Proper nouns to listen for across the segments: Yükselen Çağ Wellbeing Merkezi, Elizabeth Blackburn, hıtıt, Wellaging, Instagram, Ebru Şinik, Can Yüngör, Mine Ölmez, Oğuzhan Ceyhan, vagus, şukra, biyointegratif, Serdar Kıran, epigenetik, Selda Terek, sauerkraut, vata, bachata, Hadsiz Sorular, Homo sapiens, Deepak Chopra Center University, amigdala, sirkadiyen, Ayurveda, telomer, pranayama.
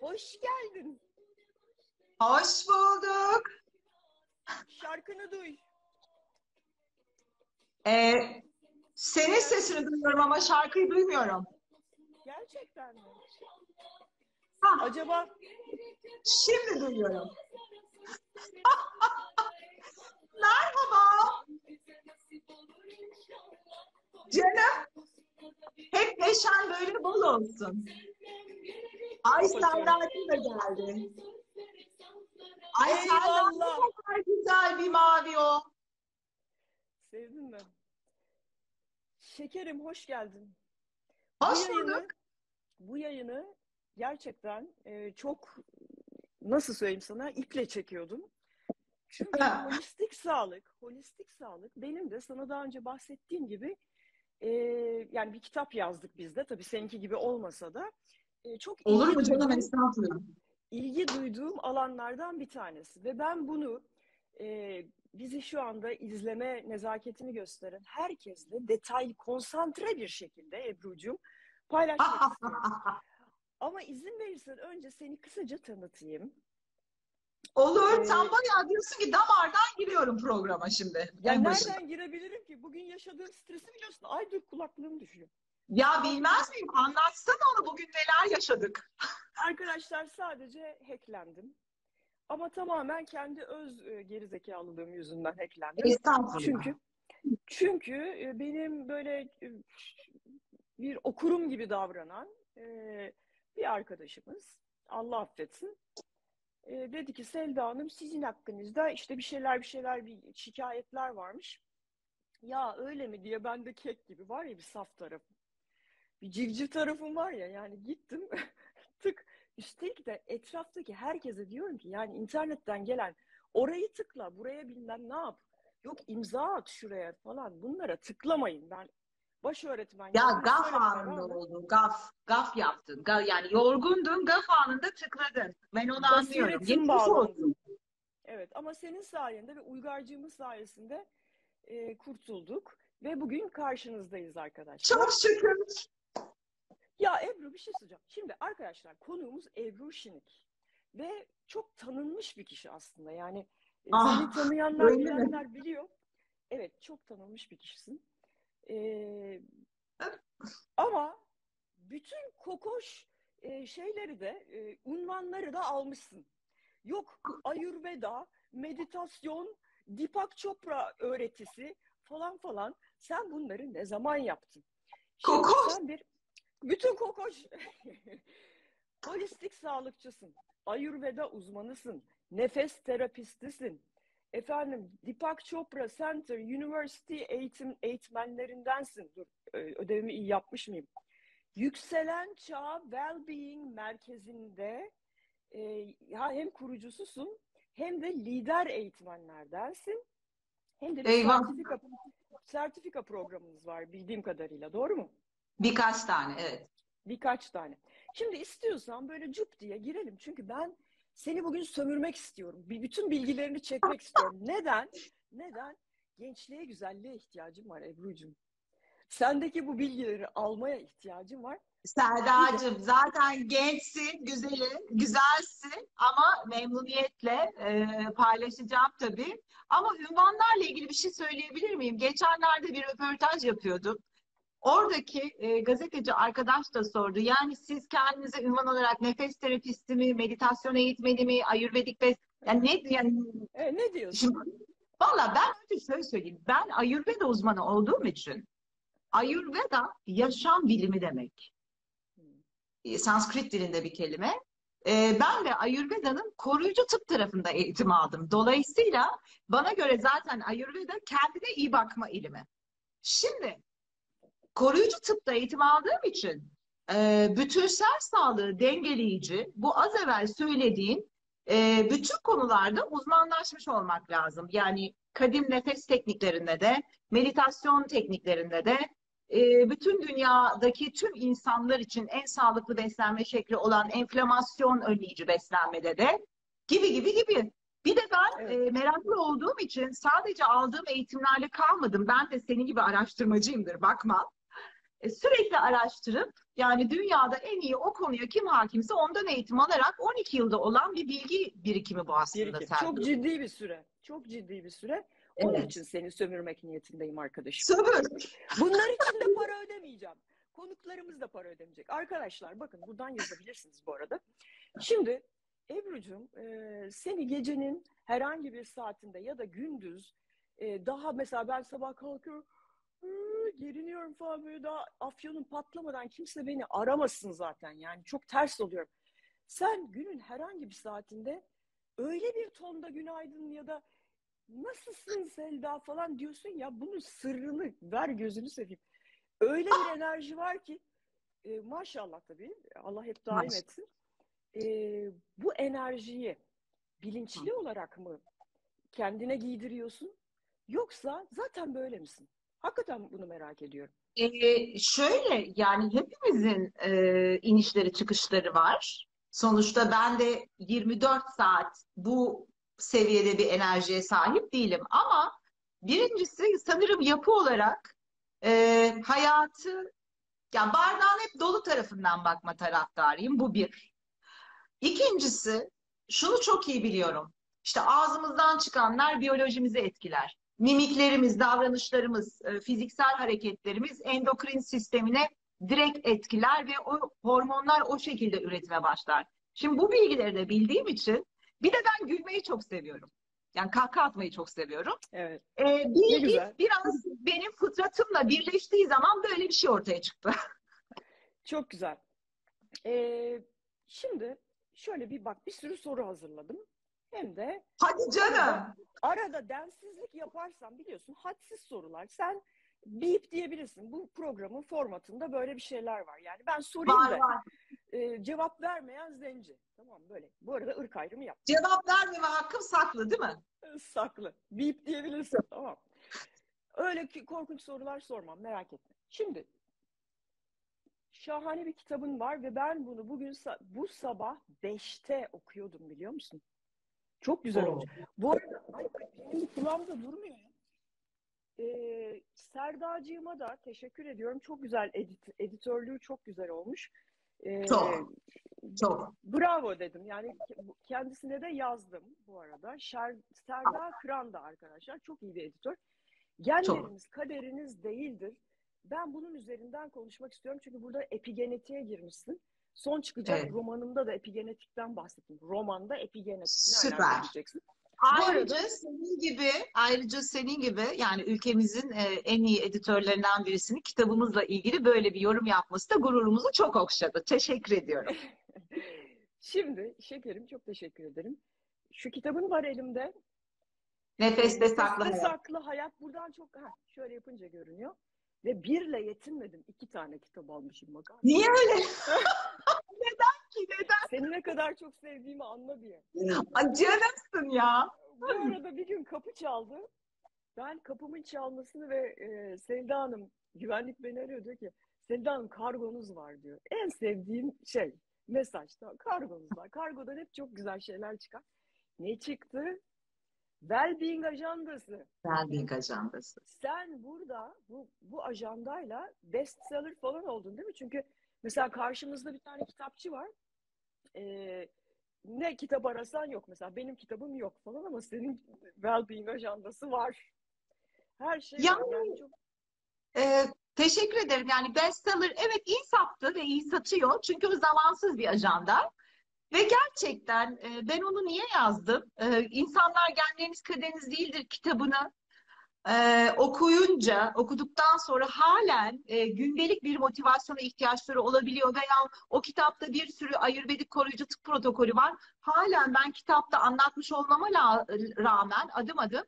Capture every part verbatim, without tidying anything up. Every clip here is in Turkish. Hoş geldin. Hoş bulduk. Şarkını duy. Ee, senin sesini duyuyorum ama şarkıyı duymuyorum. Gerçekten mi? Ha. Acaba? Şimdi duyuyorum. Merhaba. Canım. Hep neşen böyle bol olsun. Ay Serdar'ın da geldi. Ay Serdar'ın da güzel bir mavi o. Sevdin mi? Şekerim hoş geldin. Hoş bulduk. Bu yayını, bu yayını gerçekten e, çok, nasıl söyleyeyim sana, iple çekiyordum. Çünkü holistik sağlık, holistik sağlık benim de sana daha önce bahsettiğim gibi e, yani bir kitap yazdık biz de. Tabii seninki gibi olmasa da. E, çok Olur mu canım? Estağfurullah. İlgi duyduğum alanlardan bir tanesi. Ve ben bunu e, bizi şu anda izleme nezaketini gösteren herkesle detaylı, konsantre bir şekilde Ebru'cum paylaşmak istiyorum. Ama izin verirsen önce seni kısaca tanıtayım. Olur. Ee, tam bayağı diyorsun ki damardan giriyorum programa şimdi. Ya nereden başına girebilirim ki? Bugün yaşadığım stresi biliyorsun. Ay dur, kulaklığım düşüyor. Ya bilmez miyim? Anlatsana onu. Bugün neler yaşadık? Arkadaşlar sadece hacklendim. Ama tamamen kendi öz gerizekalılığım yüzünden hacklendim. Estağfurullah. Çünkü, çünkü benim böyle bir okurum gibi davranan bir arkadaşımız, Allah affetsin, dedi ki Selda Hanım sizin hakkınızda işte bir şeyler bir şeyler bir şikayetler varmış. Ya öyle mi diye ben de kek gibi var ya bir saf tarafım. Bir civciv tarafım var ya, yani gittim tık. Üstelik de etraftaki herkese diyorum ki yani internetten gelen orayı tıkla, buraya bilmem ne yap. Yok imza at şuraya falan, bunlara tıklamayın. Ben baş öğretmen. Ya yani, gaf anında oldu. Gaf. Gaf yaptın. Gaf, yani yorgundun, gaf anında tıkladın. Ben onu Bas anlıyorum. Yetmiş. Evet ama senin sayende ve uygarcığımız sayesinde e, kurtulduk. Ve bugün karşınızdayız arkadaşlar. Çok şükür. Ya Ebru bir şey soracağım. Şimdi arkadaşlar konuğumuz Ebru Şinik. Ve çok tanınmış bir kişi aslında. Yani ah, seni tanıyanlar, bilenler biliyor. Evet, çok tanınmış bir kişisin. Ee, ama bütün kokoş e, şeyleri de, e, unvanları da almışsın. Yok Ayurveda, meditasyon, Deepak Chopra öğretisi falan falan. Sen bunları ne zaman yaptın? Şimdi kokoş! Sen bir, bütün kokoş. Holistik sağlıkçısın. Ayurveda uzmanısın. Nefes terapistisin. Efendim, Deepak Chopra Center University eğitim eğitmenlerindensin. Dur, ödevimi iyi yapmış mıyım? Yükselen Çağ Wellbeing Merkezi'nde e, ya hem kurucususun hem de lider eğitmenlerdensin. Hem de sertifika, sertifika programınız var bildiğim kadarıyla. Doğru mu? Birkaç tane, evet. Birkaç tane. Şimdi istiyorsan böyle cüp diye girelim. Çünkü ben seni bugün sömürmek istiyorum. Bütün bilgilerini çekmek istiyorum. Neden? Neden? Gençliğe, güzelliğe ihtiyacım var Ebru'cum. Sendeki bu bilgileri almaya ihtiyacım var. Serdacığım zaten gençsin, güzelin, güzelsin ama memnuniyetle e, paylaşacağım tabii. Ama ünvanlarla ilgili bir şey söyleyebilir miyim? Geçenlerde bir röportaj yapıyordum. Oradaki e, gazeteci arkadaş da sordu. Yani siz kendinize ünvan olarak nefes terapisti mi, meditasyon eğitmeni mi, ayurvedik bes... Yani ne, yani... E, ne diyorsun? Valla ben önce şöyle söyleyeyim. Ben ayurveda uzmanı olduğum için ayurveda yaşam bilimi demek. E, Sanskrit dilinde bir kelime. E, ben de ayurvedanın koruyucu tıp tarafında eğitim aldım. Dolayısıyla bana göre zaten ayurveda kendine iyi bakma ilimi. Şimdi koruyucu tıpta eğitim aldığım için e, bütünsel sağlığı dengeleyici, bu az evvel söylediğin e, bütün konularda uzmanlaşmış olmak lazım. Yani kadim nefes tekniklerinde de, meditasyon tekniklerinde de, e, bütün dünyadaki tüm insanlar için en sağlıklı beslenme şekli olan enflamasyon önleyici beslenmede de gibi gibi gibi. Bir de ben evet. e, meraklı olduğum için sadece aldığım eğitimlerle kalmadım. Ben de senin gibi araştırmacıyımdır, bakma. Sürekli araştırıp Yani dünyada en iyi o konuya kim hakimse ondan eğitim alarak on iki yılda olan bir bilgi birikimi bu aslında. Birikim. Çok ciddi bir süre. Çok ciddi bir süre. Onun evet. için seni sömürmek niyetindeyim arkadaşım. Sömür. Bunlar için de para ödemeyeceğim. Konuklarımız da para ödemeyecek. Arkadaşlar bakın buradan yazabilirsiniz bu arada. Şimdi Ebru'cum seni gecenin herhangi bir saatinde ya da gündüz daha mesela ben sabah kalkıyorum geriniyorum falan böyle daha afyonum patlamadan kimse beni aramasın zaten yani çok ters oluyorum. Sen günün herhangi bir saatinde öyle bir tonda günaydın ya da nasılsın Selda falan diyorsun ya bunun sırrını ver gözünü seveyim. Öyle bir enerji var ki e, maşallah tabii Allah hep daim maşallah. etsin. E, bu enerjiyi bilinçli olarak mı kendine giydiriyorsun yoksa zaten böyle misin? Hakikaten bunu merak ediyorum. Ee, şöyle yani hepimizin e, inişleri çıkışları var. Sonuçta ben de yirmi dört saat bu seviyede bir enerjiye sahip değilim. Ama birincisi sanırım yapı olarak e, hayatı yani bardağın hep dolu tarafından bakma taraftarıyım. Bu bir. İkincisi şunu çok iyi biliyorum. İşte ağzımızdan çıkanlar biyolojimizi etkiler. Mimiklerimiz, davranışlarımız, fiziksel hareketlerimiz endokrin sistemine direkt etkiler ve o hormonlar o şekilde üretime başlar. Şimdi bu bilgileri de bildiğim için bir de ben gülmeyi çok seviyorum. Yani kahkaha atmayı çok seviyorum. Evet. Ee, bilgi biraz benim fıtratımla birleştiği zaman böyle bir şey ortaya çıktı. Çok güzel. Ee, şimdi şöyle bir bak bir sürü soru hazırladım. Hem de hadi canım. Arada densizlik yaparsam biliyorsun hadsiz sorular. Sen bip diyebilirsin. Bu programın formatında böyle bir şeyler var. Yani ben sorayım var, da var. E, cevap vermeyen zenci. Tamam böyle. Bu arada ırk ayrımı yap. Cevap vermeme hakkım saklı değil mi? Saklı. Bip diyebilirsin. Tamam. Öyle ki korkunç sorular sormam. Merak etme. Şimdi şahane bir kitabın var ve ben bunu bugün bu sabah beşte okuyordum biliyor musun? Çok güzel oldu. Bu arada ay, benim kulağımda durmuyor ya. Ee, Serdar'cığıma da teşekkür ediyorum. Çok güzel edit, editörlüğü çok güzel olmuş. Ee, çok. Çok. Bravo dedim. Yani kendisine de yazdım bu arada. Şer, Serdar Kıran da arkadaşlar çok iyi bir editör. Genlerimiz çok. Kaderiniz değildir. Ben bunun üzerinden konuşmak istiyorum. Çünkü burada epigenetiğe girmişsin. Son çıkacak evet. romanımda da epigenetikten bahsettim. Romanda epigenetikten bahsedeceksin. Ayrıca arada... senin gibi, ayrıca senin gibi yani ülkemizin en iyi editörlerinden birisinin kitabımızla ilgili böyle bir yorum yapması da gururumuzu çok okşadı. Teşekkür ediyorum. Şimdi şekerim çok teşekkür ederim. Şu kitabın var elimde. Nefeste saklı hayat. saklı hayat. Buradan çok ha, şöyle yapınca görünüyor. Ve birle yetinmedim. İki tane kitap almışım. Bakar. Niye öyle? Neden ki? Neden? Seni ne kadar çok sevdiğimi anla diye. Canımsın ya. Bu arada bir gün kapı çaldı. Ben kapımın çalmasını ve e, Selda Hanım, güvenlik beni arıyor diyor ki, Selda Hanım kargonuz var diyor. En sevdiğim şey, mesajda kargonuz var. Kargodan hep çok güzel şeyler çıkar. Ne çıktı? Wellbeing ajandası. Wellbeing ajandası. Sen burada bu, bu ajandayla bestseller falan oldun değil mi? Çünkü mesela karşımızda bir tane kitapçı var. Ee, ne kitap arasan yok mesela. Benim kitabım yok falan ama senin Wellbeing ajandası var. Her şey yani, yani çok... e, teşekkür ederim. Yani bestseller evet iyi sattı ve iyi satıyor. Çünkü o zamansız bir ajanda. Ve gerçekten ben onu niye yazdım? İnsanlar genleriniz kaderiniz değildir kitabını okuyunca, okuduktan sonra halen gündelik bir motivasyona ihtiyaçları olabiliyor veya o kitapta bir sürü ayurvedik koruyucu tıp protokolü var. Halen ben kitapta anlatmış olmama rağmen adım adım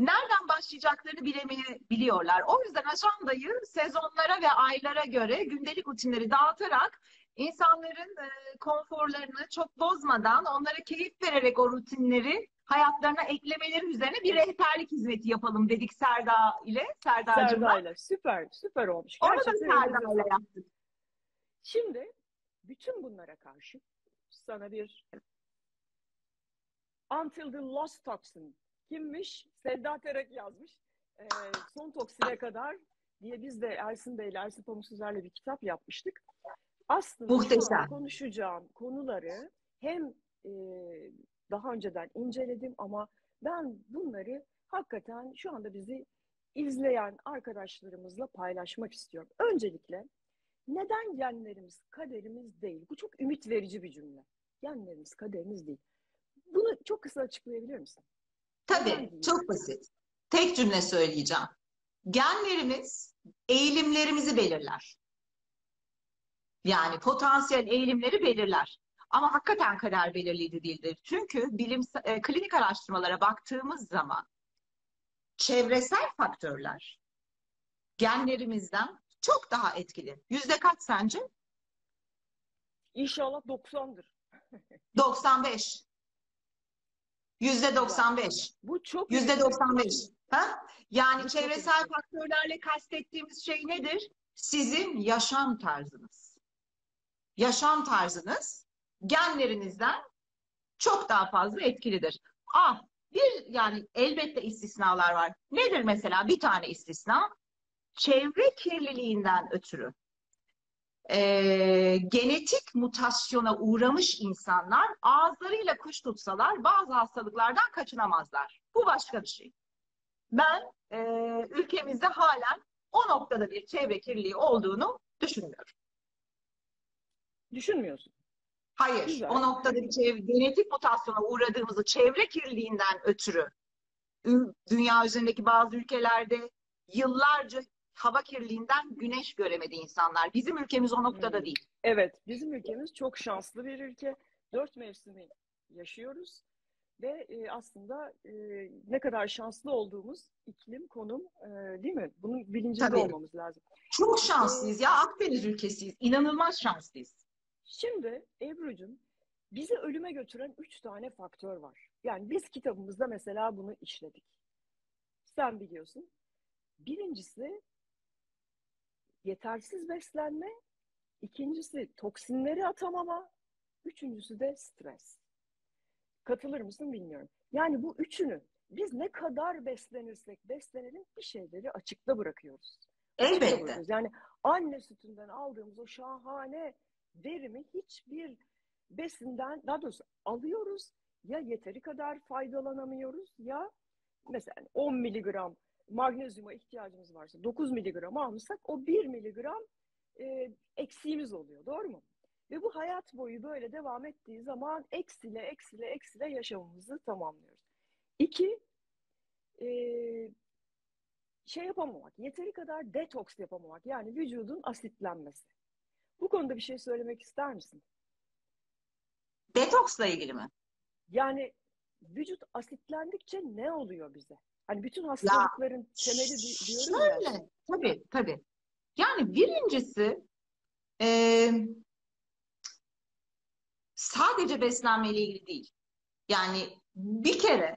nereden başlayacaklarını bilemeyebiliyorlar. O yüzden ajandayı sezonlara ve aylara göre gündelik rutinleri dağıtarak İnsanların e, konforlarını çok bozmadan, onlara keyif vererek o rutinleri hayatlarına eklemeleri üzerine bir rehberlik hizmeti yapalım dedik Serda ile. Serda ile. Süper, süper olmuş. Onu da Serda ile yaptık. Şimdi bütün bunlara karşı sana bir Until the Lost Toxin kimmiş? Selda Terek yazmış. E, son toksine kadar diye biz de Ersin Bey'le, Ersin Pamuksuzer'le bir kitap yapmıştık. Aslında muhteşem. Konuşacağım konuları hem e, daha önceden inceledim ama ben bunları hakikaten şu anda bizi izleyen arkadaşlarımızla paylaşmak istiyorum. Öncelikle neden genlerimiz kaderimiz değil? Bu çok ümit verici bir cümle. Genlerimiz kaderimiz değil. Bunu çok kısa açıklayabilir misin? Tabii, çok basit. Tek cümle söyleyeceğim. Genlerimiz eğilimlerimizi belirler. Yani potansiyel eğilimleri belirler. Ama hakikaten kader belirleyici değildir. Çünkü bilim, e, klinik araştırmalara baktığımız zaman çevresel faktörler genlerimizden çok daha etkili. Yüzde kaç sence? İnşallah doksandır. doksan beş. Yüzde doksan beş. Bu çok. Yüzde doksan beş. Ha? Yani bu çevresel faktörlerle kastettiğimiz şey nedir? Sizin yaşam tarzınız. Yaşam tarzınız genlerinizden çok daha fazla etkilidir. Ah, bir yani elbette istisnalar var. Nedir mesela? Bir tane istisna. Çevre kirliliğinden ötürü e, genetik mutasyona uğramış insanlar ağızlarıyla kuş tutsalar bazı hastalıklardan kaçınamazlar. Bu başka bir şey. Ben e, ülkemizde halen o noktada bir çevre kirliliği olduğunu düşünmüyorum. Düşünmüyorsun. Hayır. Güzel. O noktada bir çevre, genetik mutasyona uğradığımızı çevre kirliliğinden ötürü dünya üzerindeki bazı ülkelerde yıllarca hava kirliliğinden güneş göremedi insanlar. Bizim ülkemiz o noktada hmm. değil. Evet. Bizim ülkemiz çok şanslı bir ülke. Dört mevsimi yaşıyoruz. Ve aslında ne kadar şanslı olduğumuz iklim, konum değil mi? Bunun bilincinde Tabii. olmamız lazım. Çok şanslıyız ya. Akdeniz ülkesiyiz. İnanılmaz şanslıyız. Şimdi Ebru'cum, bizi ölüme götüren üç tane faktör var. Yani biz kitabımızda mesela bunu işledik. Sen biliyorsun. Birincisi yetersiz beslenme, ikincisi toksinleri atamama, üçüncüsü de stres. Katılır mısın bilmiyorum. Yani bu üçünü biz ne kadar beslenirsek beslenelim bir şeyleri açıkta bırakıyoruz. Elbette. Açıkta bırakıyoruz. Yani anne sütünden aldığımız o şahane verimi hiçbir besinden, daha doğrusu alıyoruz ya yeteri kadar faydalanamıyoruz ya mesela on miligram magnezyuma ihtiyacımız varsa dokuz miligram almışsak o bir miligram e, eksiğimiz oluyor. Doğru mu? Ve bu hayat boyu böyle devam ettiği zaman eksile eksile eksile yaşamımızı tamamlıyoruz. İki, e, şey yapamamak, yeteri kadar detoks yapamamak. Yani vücudun asitlenmesi. Bu konuda bir şey söylemek ister misin? Detoksla ilgili mi? Yani vücut asitlendikçe ne oluyor bize? Hani bütün hastalıkların ya, temeli diyoruz şöyle, ya. Tabii, tabii. Yani birincisi e, sadece beslenmeyle ilgili değil. Yani bir kere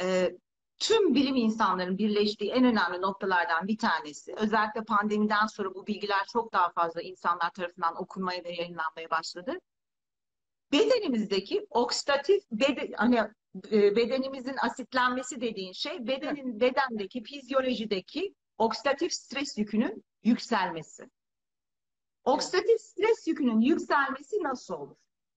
e, tüm bilim insanların birleştiği en önemli noktalardan bir tanesi. Özellikle pandemiden sonra bu bilgiler çok daha fazla insanlar tarafından okunmaya ve yayınlanmaya başladı. Bedenimizdeki oksidatif beden, hani bedenimizin asitlenmesi dediğin şey bedenin bedendeki fizyolojideki oksidatif stres yükünün yükselmesi. Oksidatif stres yükünün yükselmesi nasıl olur?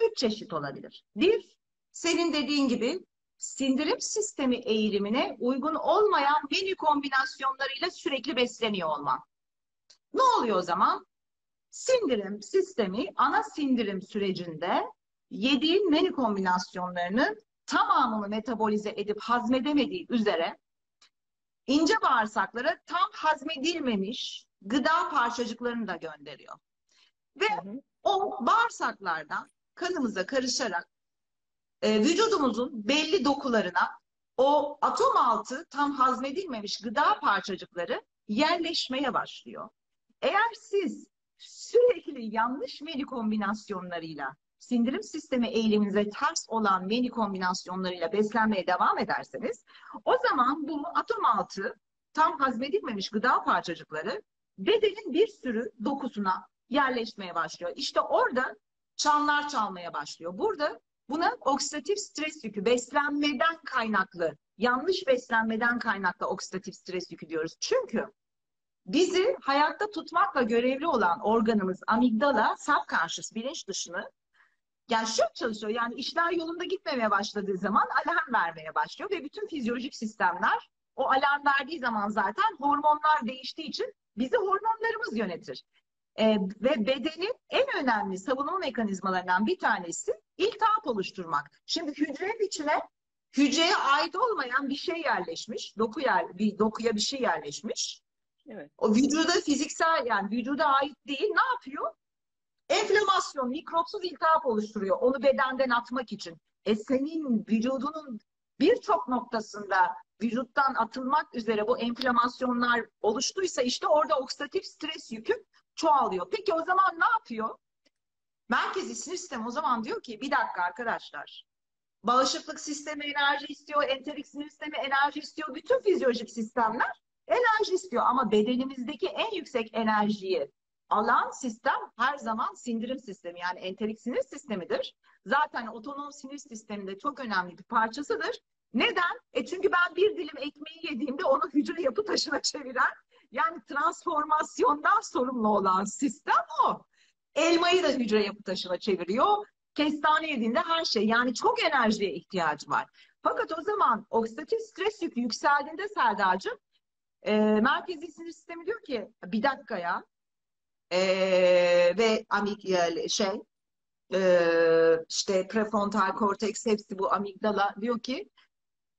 Üç çeşit olabilir. Bir, senin dediğin gibi sindirim sistemi eğilimine uygun olmayan menü kombinasyonlarıyla sürekli besleniyor olman. Ne oluyor o zaman? Sindirim sistemi ana sindirim sürecinde yediğin menü kombinasyonlarının tamamını metabolize edip hazmedemediği üzere ince bağırsaklara tam hazmedilmemiş gıda parçacıklarını da gönderiyor. Ve hı hı. o bağırsaklardan kanımıza karışarak e, vücudumuzun belli dokularına o atom altı tam hazmedilmemiş gıda parçacıkları yerleşmeye başlıyor. Eğer siz sürekli yanlış menü kombinasyonlarıyla sindirim sistemi eğiliminize ters olan menü kombinasyonlarıyla beslenmeye devam ederseniz o zaman bu atom altı tam hazmedilmemiş gıda parçacıkları bedenin bir sürü dokusuna yerleşmeye başlıyor. İşte orada çanlar çalmaya başlıyor. Burada buna oksidatif stres yükü, beslenmeden kaynaklı, yanlış beslenmeden kaynaklı oksidatif stres yükü diyoruz. Çünkü Bizi hayatta tutmakla görevli olan organımız amigdala, subconscious bilinç dışını yani şu çalışıyor. Yani işler yolunda gitmemeye başladığı zaman alarm vermeye başlıyor ve bütün fizyolojik sistemler o alarm verdiği zaman zaten hormonlar değiştiği için bizi hormonlarımız yönetir. Ee, ve bedenin en önemli savunma mekanizmalarından bir tanesi iltihap oluşturmak. Şimdi hücrenin içine hücreye ait olmayan bir şey yerleşmiş. Doku yer, bir dokuya bir şey yerleşmiş. Evet. O vücuda fiziksel yani vücuda ait değil. Ne yapıyor? Enflamasyon, mikropsuz iltihap oluşturuyor. Onu bedenden atmak için. E senin vücudunun birçok noktasında vücuttan atılmak üzere bu enflamasyonlar oluştuysa işte orada oksidatif stres yükü çoğalıyor. Peki o zaman ne yapıyor? Merkezi sinir sistemi o zaman diyor ki bir dakika arkadaşlar. Bağışıklık sistemi enerji istiyor, enterik sinir sistemi enerji istiyor. Bütün fizyolojik sistemler enerji istiyor ama bedenimizdeki en yüksek enerjiyi alan sistem her zaman sindirim sistemi yani enterik sinir sistemidir. Zaten otonom sinir sisteminde çok önemli bir parçasıdır. Neden? E çünkü ben bir dilim ekmeği yediğimde onu hücre yapı taşına çeviren yani transformasyondan sorumlu olan sistem o. Elmayı da hücre yapı taşına çeviriyor. Kestane yediğinde her şey. Yani çok enerjiye ihtiyacı var. Fakat o zaman oksidatif stres yükü yükseldiğinde Serdar'cığım e, merkezi sinir sistemi diyor ki bir dakika ya e, ve amigdala şey e, işte prefrontal korteks hepsi bu amigdala diyor ki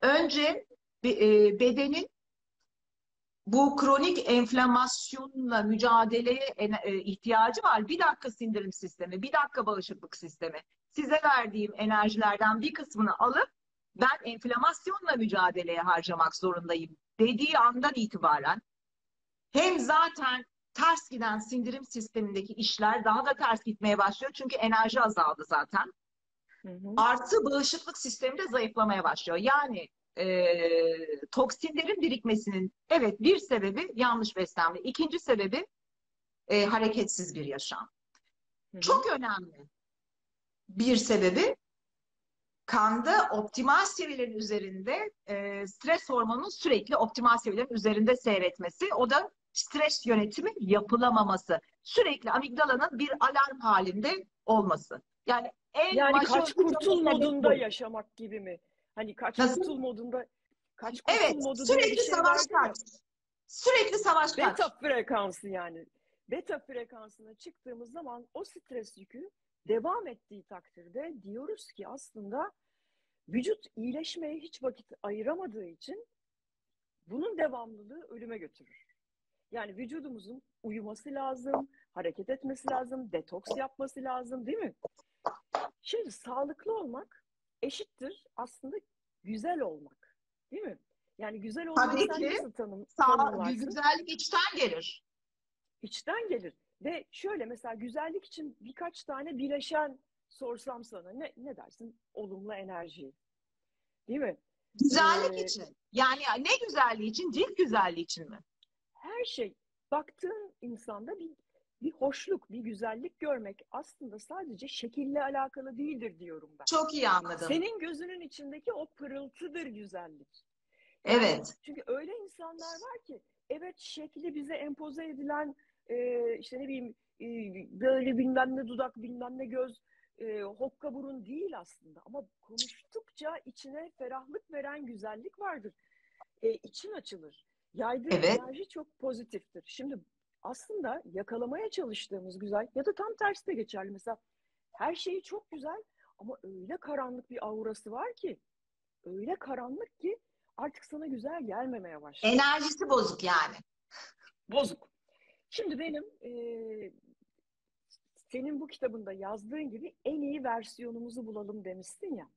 önce bedenin bu kronik enflamasyonla mücadeleye ihtiyacı var. Bir dakika sindirim sistemi, bir dakika bağışıklık sistemi. Size verdiğim enerjilerden bir kısmını alıp ben enflamasyonla mücadeleye harcamak zorundayım dediği andan itibaren hem zaten ters giden sindirim sistemindeki işler daha da ters gitmeye başlıyor. Çünkü enerji azaldı zaten. Hı hı. Artı bağışıklık sistemi de zayıflamaya başlıyor. Yani e, toksinlerin birikmesinin evet bir sebebi yanlış beslenme. İkinci sebebi e, hareketsiz bir yaşam. Hı hı. Çok önemli bir sebebi kanda optimal seviyelerin üzerinde e, stres hormonunun sürekli optimal seviyelerin üzerinde seyretmesi. O da stres yönetimi yapılamaması. Sürekli amigdalanın bir alarm halinde olması. Yani En yani kaç kurtul modunda bu. yaşamak gibi mi? Hani kaç Nasıl? kurtul modunda kaç kurtul evet, modunda sürekli şey savaş kaç. Sürekli savaş kaç. Beta frekansı yani. Beta frekansına çıktığımız zaman o stres yükü devam ettiği takdirde diyoruz ki aslında vücut iyileşmeye hiç vakit ayıramadığı için bunun devamlılığı ölüme götürür. Yani vücudumuzun uyuması lazım, hareket etmesi lazım, detoks yapması lazım değil mi? Şimdi sağlıklı olmak eşittir aslında güzel olmak. Değil mi? Yani güzel olmak nasıl tanım, tanımlarsın? Güzellik içten gelir. İçten gelir. Ve şöyle mesela güzellik için birkaç tane bileşen sorsam sana ne, ne dersin? Olumlu enerji. Değil mi? Güzellik ee, için. Yani ne güzelliği için? Cilt güzelliği için mi? Her şey. Baktığın insanda bir Bir hoşluk, bir güzellik görmek aslında sadece şekille alakalı değildir diyorum ben. Çok iyi anladım. Senin gözünün içindeki o pırıltıdır güzellik. Evet. Yani çünkü öyle insanlar var ki evet şekli bize empoze edilen e, işte ne bileyim e, böyle bilmem ne dudak bilmem ne göz e, hokka burun değil aslında. Ama konuştukça içine ferahlık veren güzellik vardır. E, için açılır. Yaydığı evet. enerji çok pozitiftir. Şimdi aslında yakalamaya çalıştığımız güzel ya da tam tersi de geçerli. Mesela her şeyi çok güzel ama öyle karanlık bir aurası var ki öyle karanlık ki artık sana güzel gelmemeye başlıyor. Enerjisi bozuk yani. Bozuk. Şimdi benim e, senin bu kitabında yazdığın gibi en iyi versiyonumuzu bulalım demişsin ya.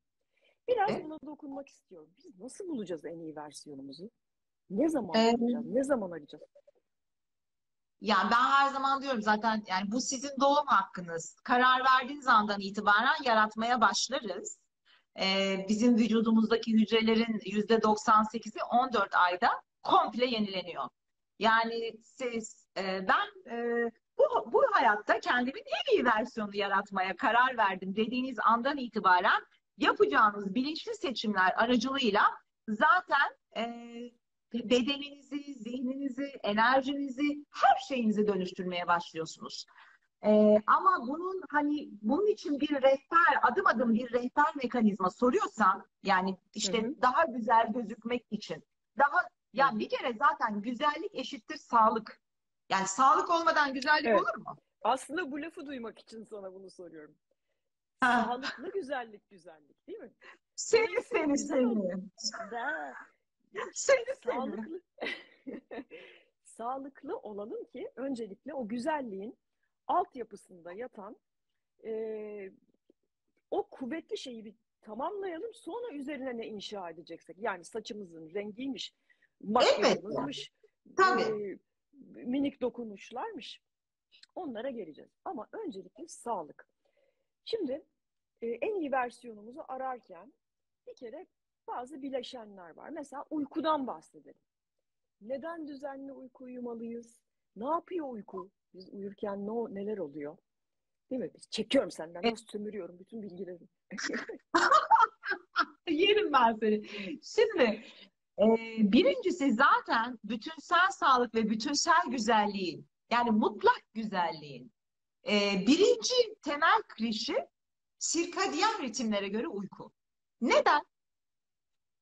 Biraz evet. buna dokunmak istiyorum. Biz nasıl bulacağız en iyi versiyonumuzu? Ne zaman evet. bulacağız? Ne zaman arayacağız? Yani ben her zaman diyorum zaten yani bu sizin doğum hakkınız. Karar verdiğiniz andan itibaren yaratmaya başlarız. Ee, bizim vücudumuzdaki hücrelerin yüzde doksan sekizi on dört ayda komple yenileniyor. Yani siz, e, ben e, bu, bu hayatta kendimin en iyi versiyonunu yaratmaya karar verdim dediğiniz andan itibaren yapacağınız bilinçli seçimler aracılığıyla zaten e, bedeninizi, zihninizi, enerjinizi, her şeyinizi dönüştürmeye başlıyorsunuz. Ee, ama bunun hani bunun için bir rehber, adım adım bir rehber mekanizma soruyorsan, yani işte Hı-hı. daha güzel gözükmek için, daha ya yani bir kere zaten güzellik eşittir sağlık. Yani sağlık olmadan güzellik evet. olur mu? Aslında bu lafı duymak için sana bunu soruyorum. Ha. Sağlıklı güzellik güzellik değil mi? Seni seni seni. Seni sağlıklı. Sağlıklı olalım ki öncelikle o güzelliğin altyapısında yatan e, o kuvvetli şeyi bir tamamlayalım, sonra üzerine ne inşa edeceksek. Yani saçımızın rengiymiş, makyajımızmış, e, minik dokunuşlarmış. Onlara geleceğiz. Ama öncelikle sağlık. Şimdi e, en iyi versiyonumuzu ararken bir kere bazı bileşenler var. Mesela uykudan bahsedelim. Neden düzenli uyku uyumalıyız? Ne yapıyor uyku? Biz uyurken ne, neler oluyor? Değil mi? Çekiyorum senden. Evet. Nasıl sömürüyorum bütün bilgileri. Yerim ben seni. Şimdi e, birincisi zaten bütünsel sağlık ve bütünsel güzelliğin, yani mutlak güzelliğin e, birinci temel krişi sirkadiyen ritimlere göre uyku. Neden?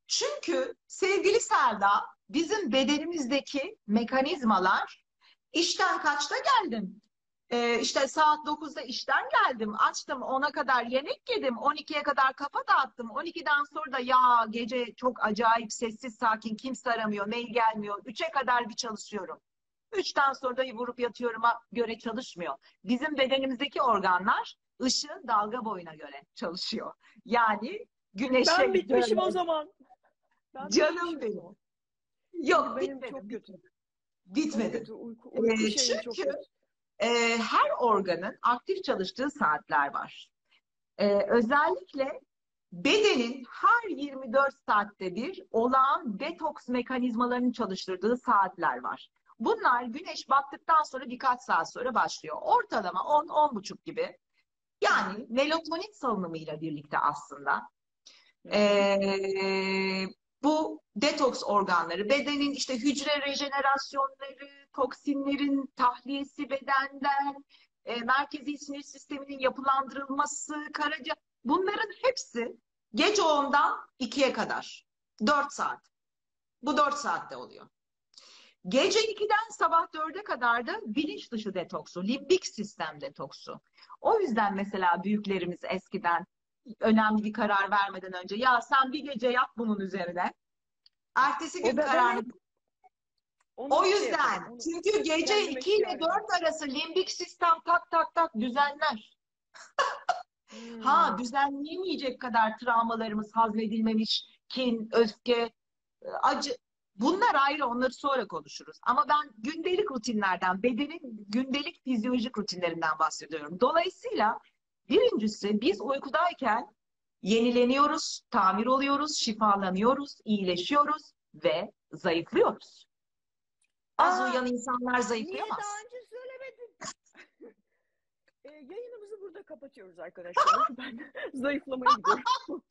Çünkü sevgili Selda, bizim bedenimizdeki mekanizmalar işten kaçta geldim? Ee, işte saat dokuzda işten geldim, açtım, ona kadar yemek yedim, on ikiye kadar kafa dağıttım, on ikiden sonra da ya gece çok acayip sessiz sakin, kimse aramıyor, mail gelmiyor, üçe kadar bir çalışıyorum. üçten sonra da vurup yatıyorum'a göre çalışmıyor. Bizim bedenimizdeki organlar ışığın dalga boyuna göre çalışıyor. Yani güneşe... Ben bitmişim o zaman. Ben Canım benim. O. Yok, benim bitmedim. Çok kötü. Bitmedi. Kötü, uyku, uyku ee, çünkü çok kötü. E, her organın aktif çalıştığı saatler var. E, özellikle bedenin her yirmi dört saatte bir olağan detoks mekanizmalarını çalıştırdığı saatler var. Bunlar güneş battıktan sonra birkaç saat sonra başlıyor. Ortalama on on buçuk gibi. Yani melatonin salınımıyla birlikte aslında. Ee, bu detoks organları, bedenin işte hücre rejenerasyonları, toksinlerin tahliyesi bedenden, e, merkezi sinir sisteminin yapılandırılması, karaciğer, bunların hepsi gece ondan ikiye kadar. dört saat. Bu dört saatte oluyor. Gece ikiden sabah dörde kadar da bilinç dışı detoksu, limbik sistem detoksu. O yüzden mesela büyüklerimiz eskiden önemli bir karar vermeden önce ya sen bir gece yap bunun üzerine. Ertesi gün karar. O yüzden. Onu, çünkü gece iki ile dört arası limbik sistem tak tak tak düzenler. hmm. Ha, düzenleyemeyecek kadar travmalarımız, hazmedilmemiş kin, öfke, acı. Bunlar ayrı, onları sonra konuşuruz. Ama ben gündelik rutinlerden, bedenin gündelik fizyolojik rutinlerinden bahsediyorum. Dolayısıyla birincisi biz uykudayken yenileniyoruz, tamir oluyoruz, şifalanıyoruz, iyileşiyoruz ve zayıflıyoruz. Az Aa, uyuyan insanlar zayıflayamaz. Niye daha önce söylemedin? e, yayınımızı burada kapatıyoruz arkadaşlar. Ben zayıflamaya gidiyorum.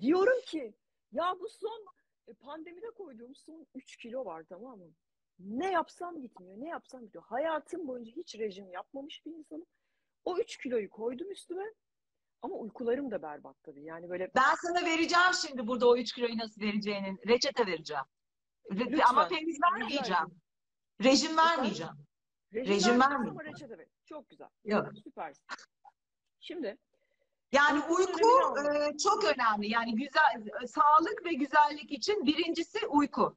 Diyorum ki ya bu son... Pandemide koyduğum son üç kilo var, tamam mı? Ne yapsam gitmiyor, ne yapsam gitmiyor. Hayatım boyunca hiç rejim yapmamış bir insanım. O üç kiloyu koydum üstüme ama uykularım da berbat tabii. Yani böyle... Ben sana vereceğim şimdi burada o üç kiloyu nasıl vereceğinin. Reçete vereceğim. Re... Ama temiz vermeyeceğim. Rejim vermeyeceğim. Rejim, rejim vermeyeceğim. Ama reçete ver. Çok güzel. Yok. Süpersin. Şimdi... Yani uyku e, çok önemli. Yani güzel, sağlık ve güzellik için birincisi uyku.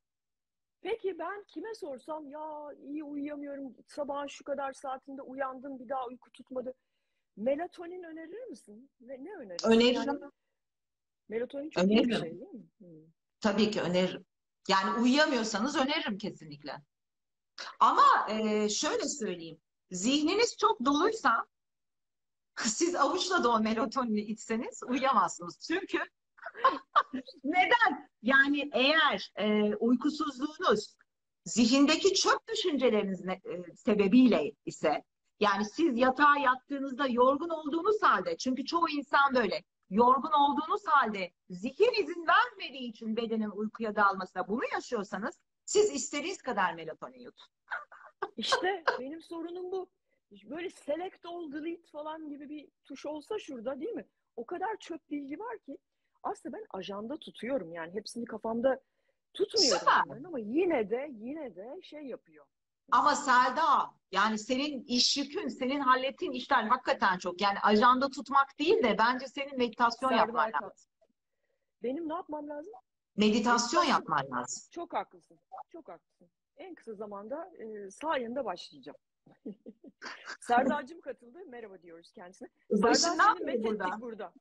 Peki ben kime sorsam ya iyi uyuyamıyorum, sabahın şu kadar saatinde uyandım, bir daha uyku tutmadı. Melatonin önerir misin? Ne, ne önerirsin? Öneririm. Yani, melatonin çok öneririm. Bir şey değil mi? Hmm. Tabii ki öneririm. Yani uyuyamıyorsanız öneririm kesinlikle. Ama e, şöyle söyleyeyim. Zihniniz çok doluysa siz avuçla da o melatonini içseniz uyuyamazsınız. Çünkü neden? Yani eğer e, uykusuzluğunuz zihindeki çöp düşünceleriniz e, sebebiyle ise, yani siz yatağa yattığınızda yorgun olduğunuz halde, çünkü çoğu insan böyle yorgun olduğunuz halde zihin izin vermediği için bedenin uykuya dalmasına bunu yaşıyorsanız siz istediğiniz kadar melatonin yutun. İşte benim sorunum bu. Böyle select all delete falan gibi bir tuş olsa şurada, değil mi? O kadar çöp bilgi var ki aslında ben ajanda tutuyorum. Yani hepsini kafamda tutmuyorum ben, ama yine de yine de şey yapıyor. Ama Selda, yani senin iş yükün, senin hallettiğin işler hakikaten çok. Yani ajanda tutmak değil de bence senin meditasyon Serdar yapman lazım. Benim ne yapmam lazım? Meditasyon Benim yapman lazım. lazım. Çok haklısın. Çok haklısın. En kısa zamanda e, sayende başlayacağım. Serdar'cığım katıldı. Merhaba diyoruz kendisine. Başından beri burada. burada.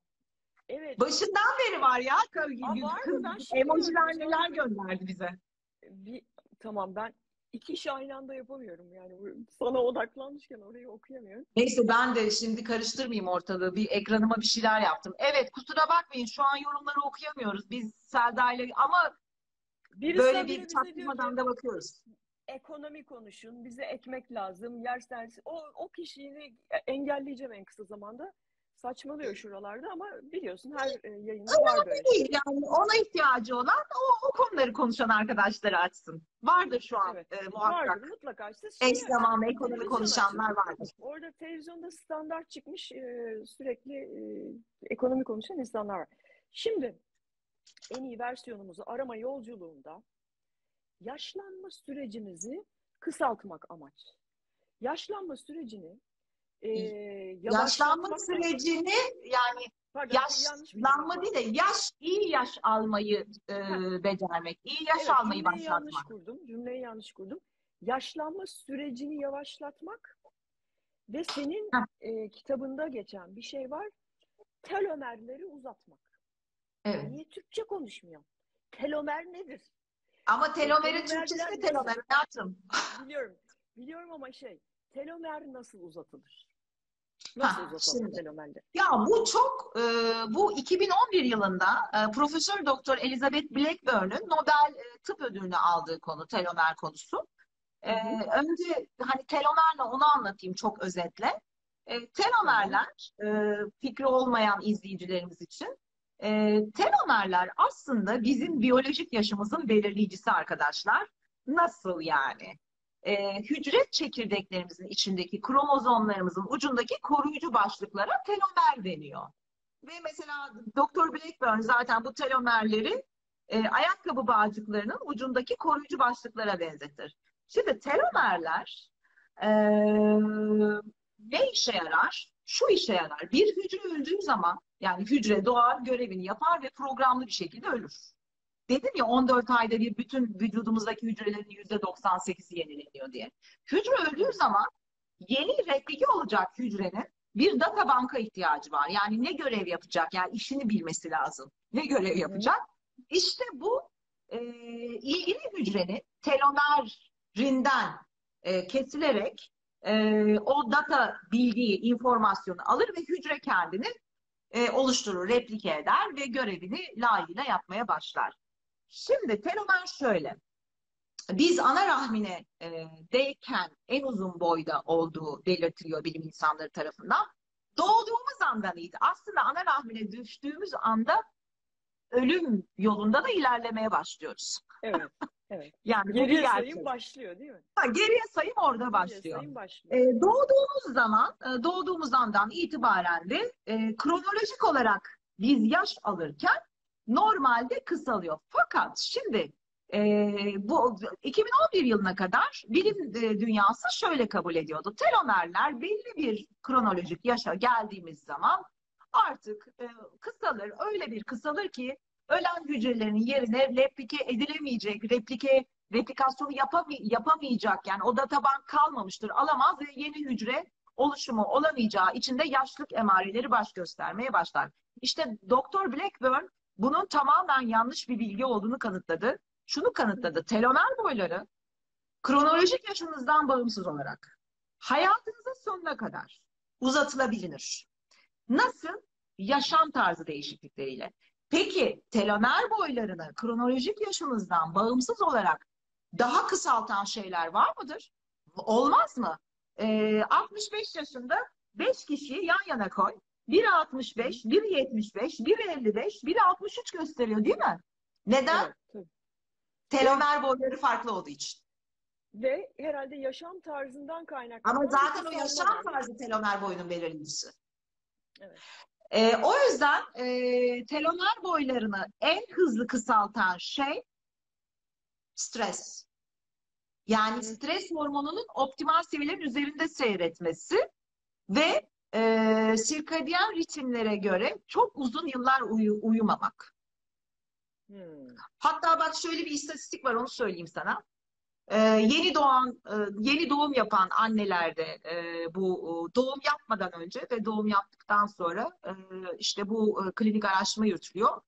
Evet. Başından beri var ya. Emojiler neler gönderdi bize. Bir, tamam ben İki iş aynı anda yapamıyorum yani. Sana odaklanmışken orayı okuyamıyorum. Neyse ben de şimdi karıştırmayayım ortalığı. Bir ekranıma bir şeyler yaptım. Evet, kusura bakmayın şu an yorumları okuyamıyoruz. Biz Selda'yla ama birisi böyle bir çatışmadan da bakıyoruz. Ekonomi konuşun, bize ekmek lazım, yersen o, o kişiyi engelleyeceğim en kısa zamanda. Saçmalıyor şuralarda ama biliyorsun her yayında var böyle. Değil yani, ona ihtiyacı olan o, o konuları konuşan arkadaşları açsın. Vardır şu an, evet, e, muhakkak. Vardır mutlaka. Eş zamanlı yani, ekonomi konuşanlar vardır. Orada televizyonda standart çıkmış e, sürekli e, ekonomi konuşan insanlar var. Şimdi en iyi versiyonumuzu arama yolculuğunda yaşlanma sürecimizi kısaltmak amaç. Yaşlanma sürecini Ee, yaşlanma sürecini yani Pardon, yaşlanma değil de yaş iyi yaş almayı e, becermek, iyi yaş evet, almayı cümleyi başlatmak. Yanlış kurdum, cümleyi yanlış kurdum. Yaşlanma sürecini yavaşlatmak ve senin e, kitabında geçen bir şey var, telomerleri uzatmak. Evet. Niye Türkçe konuşmuyor? Telomer nedir? Ama telomerin Türkçesi mi telomer? Biliyorum, biliyorum ama şey. Telomer nasıl uzatılır? Nasıl ha, uzatılır telomerde? Ya bu çok, e, bu iki bin on bir yılında e, Profesör Doktor Elizabeth Blackburn'un Nobel e, Tıp Ödülünü aldığı konu, telomer konusu. E, önce hani telomerle onu anlatayım çok özetle. E, telomerler, e, fikri olmayan izleyicilerimiz için, e, telomerler aslında bizim biyolojik yaşımızın belirleyicisi arkadaşlar. Nasıl yani? Ee, hücre çekirdeklerimizin içindeki kromozomlarımızın ucundaki koruyucu başlıklara telomer deniyor. Ve mesela Doktor Blackburn zaten bu telomerleri e, ayakkabı bağcıklarının ucundaki koruyucu başlıklara benzetir. Şimdi telomerler e, ne işe yarar? Şu işe yarar. Bir hücre öldüğü zaman, yani hücre doğar, görevini yapar ve programlı bir şekilde ölür. Dedim ya on dört ayda bir bütün vücudumuzdaki hücrelerin yüzde doksan sekizi yenileniyor diye. Hücre öldüğü zaman yeni replike olacak hücrenin bir data banka ihtiyacı var. Yani ne görev yapacak? Yani işini bilmesi lazım. Ne görev yapacak? İşte bu e, ilgili hücrenin telomerinden e, kesilerek e, o data bilgiyi, informasyonu alır ve hücre kendini e, oluşturur, replike eder ve görevini layığıyla yapmaya başlar. Şimdi telomer şöyle, biz ana rahmine e, deyken en uzun boyda olduğu belirtiliyor bilim insanları tarafından. Doğduğumuz andan iyiydi. Aslında ana rahmine düştüğümüz anda ölüm yolunda da ilerlemeye başlıyoruz. Evet, evet. Yani geriye sayım başlıyor değil mi? Ha, geriye sayım orada geriye başlıyor. Sayım başlıyor. E, doğduğumuz zaman, e, doğduğumuz andan itibaren de e, kronolojik olarak biz yaş alırken normalde kısalıyor. Fakat şimdi e, bu iki bin on bir yılına kadar bilim dünyası şöyle kabul ediyordu. Telomerler belli bir kronolojik yaşa geldiğimiz zaman artık e, kısalır. Öyle bir kısalır ki ölen hücrelerin yerine replike edilemeyecek, replike replikasyonu yapamayacak. Yani o databank kalmamıştır, alamaz ve yeni hücre oluşumu olamayacağı için de yaşlılık emareleri baş göstermeye başlar. İşte Doktor Blackburn bunun tamamen yanlış bir bilgi olduğunu kanıtladı. Şunu kanıtladı. Telomer boyları kronolojik yaşınızdan bağımsız olarak hayatınızın sonuna kadar uzatılabilir. Nasıl? Yaşam tarzı değişiklikleriyle. Peki telomer boylarını kronolojik yaşınızdan bağımsız olarak daha kısaltan şeyler var mıdır? Olmaz mı? Ee, altmış beş yaşında beş kişiyi yan yana koy. bir altmış beş, bir yetmiş beş, bir elli beş, bir altmış üç gösteriyor değil mi? Neden? Evet. Telomer boyları farklı olduğu için. Ve herhalde yaşam tarzından kaynaklı. Ama zaten o yaşam tarzı telomer boyunun belirleyicisi. Evet. Ee, o yüzden e, telomer boylarını en hızlı kısaltan şey stres. Yani stres hormonunun optimal seviyelerin üzerinde seyretmesi ve e, sirkadiyen ritimlere göre çok uzun yıllar uyu, uyumamak. Hmm. Hatta bak şöyle bir istatistik var, onu söyleyeyim sana. Ee, yeni doğan, yeni doğum yapan annelerde e, bu doğum yapmadan önce ve doğum yaptıktan sonra e, işte bu e, klinik araştırma yürütülüyor.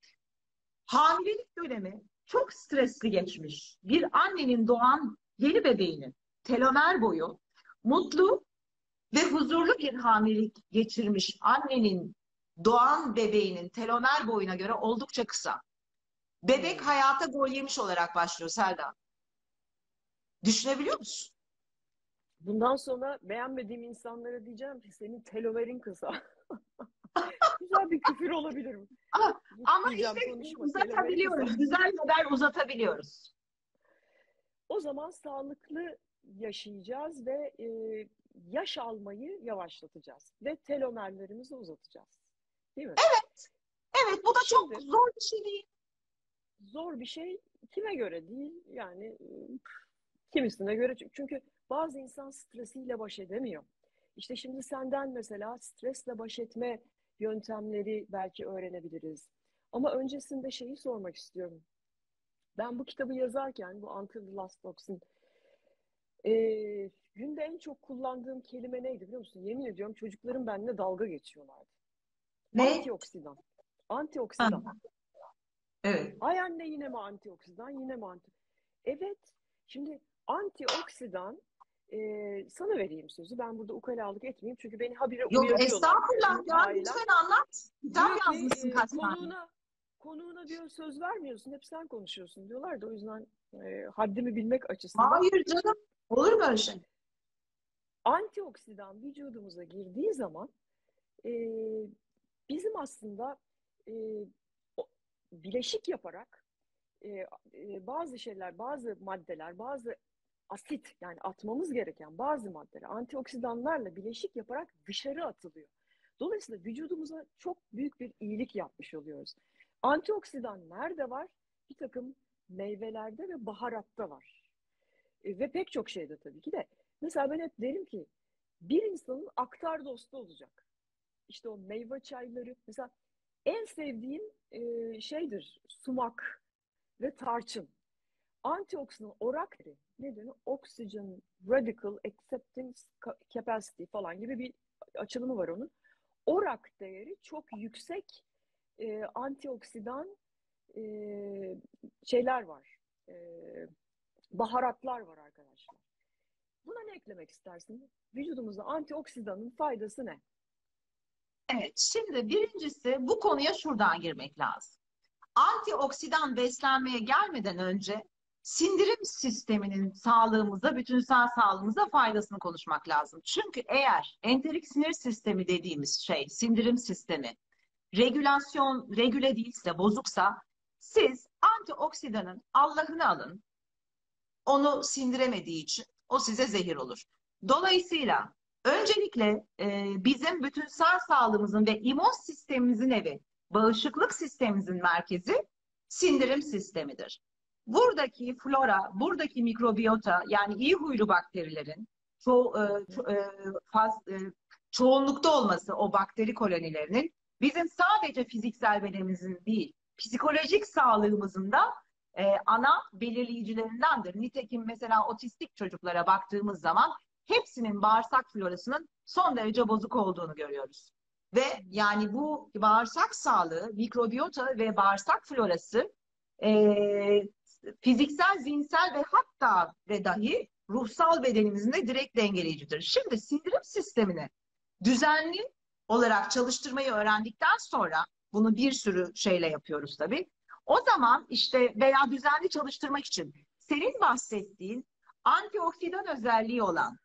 Hamilelik dönemi çok stresli geçmiş. Bir annenin doğan yeni bebeğinin telomer boyu mutlu ve huzurlu bir hamilelik geçirmiş annenin doğan bebeğinin telomer boyuna göre oldukça kısa. Bebek hayata gol yemiş olarak başlıyor Selda. Düşünebiliyor musun? Bundan sonra beğenmediğim insanlara diyeceğim ki senin telomerin kısa. Güzel bir küfür olabilir mi? Ama, ama işte uzatabiliyoruz. Güzel kadar uzatabiliyoruz. O zaman sağlıklı yaşayacağız ve e, yaş almayı yavaşlatacağız. Ve telomerlerimizi uzatacağız. Değil mi? Evet. Evet. Bu da Şimdi, çok zor bir şey değil. Zor bir şey kime göre değil? Yani... Kimisine göre, çünkü bazı insan stresiyle baş edemiyor. İşte şimdi senden mesela stresle baş etme yöntemleri belki öğrenebiliriz. Ama öncesinde şeyi sormak istiyorum. Ben bu kitabı yazarken, bu Until the Last Box'ın e, günde en çok kullandığım kelime neydi biliyor musun? Yemin ediyorum çocukların benimle dalga geçiyorlardı. Ne? Antioksidan. Antioksidan. Aha. Evet. Ay anne yine mi antioksidan, yine mi antioksidan? Evet. Şimdi antioksidan, e, sana vereyim sözü. Ben burada ukalalık etmeyeyim çünkü beni habire uyarıyorlar. Yok estağfurullah ya, lütfen anlat. Kitap yazmışsın kaç tane. Konuğuna, konuğuna diyor söz vermiyorsun, hep sen konuşuyorsun diyorlar da o yüzden e, haddimi bilmek açısından. Hayır canım, olur mu öyle şey? Antioksidan vücudumuza girdiği zaman e, bizim aslında e, bileşik yaparak Ee, bazı şeyler, bazı maddeler, bazı asit, yani atmamız gereken bazı maddeler antioksidanlarla bileşik yaparak dışarı atılıyor. Dolayısıyla vücudumuza çok büyük bir iyilik yapmış oluyoruz. Antioksidan nerede var? Bir takım meyvelerde ve baharatta var. Ee, ve pek çok şeyde tabii ki de. Mesela ben hep derim ki bir insanın aktar dostu olacak. İşte o meyve çayları. Mesela en sevdiğim e, şeydir sumak ve tarçın. Antioksidan orak nedeni Oxygen Radical Acceptance Capacity falan gibi bir açılımı var onun. Orak değeri çok yüksek e, antioksidan e, şeyler var. E, baharatlar var arkadaşlar. Buna ne eklemek istersin? Vücudumuzda antioksidanın faydası ne? Evet, şimdi birincisi bu konuya şuradan girmek lazım. Antioksidan beslenmeye gelmeden önce sindirim sisteminin sağlığımıza, bütünsel sağlığımıza faydasını konuşmak lazım. Çünkü eğer enterik sinir sistemi dediğimiz şey, sindirim sistemi regülasyon, regüle değilse, bozuksa siz antioksidanın Allah'ını alın, onu sindiremediği için o size zehir olur. Dolayısıyla öncelikle e, bizim bütünsel sağlığımızın ve immün sistemimizin evi, bağışıklık sistemimizin merkezi sindirim sistemidir. Buradaki flora, buradaki mikrobiyota, yani iyi huylu bakterilerin ço ço faz çoğunlukta olması o bakteri kolonilerinin bizim sadece fiziksel bedenimizin değil, psikolojik sağlığımızın da e, ana belirleyicilerindendir. Nitekim mesela otistik çocuklara baktığımız zaman hepsinin bağırsak florasının son derece bozuk olduğunu görüyoruz. Ve yani bu bağırsak sağlığı, mikrobiyota ve bağırsak florası e, fiziksel, zihinsel ve hatta ve dahi ruhsal bedenimizin de direkt dengeleyicidir. Şimdi sindirim sistemini düzenli olarak çalıştırmayı öğrendikten sonra bunu bir sürü şeyle yapıyoruz tabii. O zaman işte veya düzenli çalıştırmak için senin bahsettiğin antioksidan özelliği olan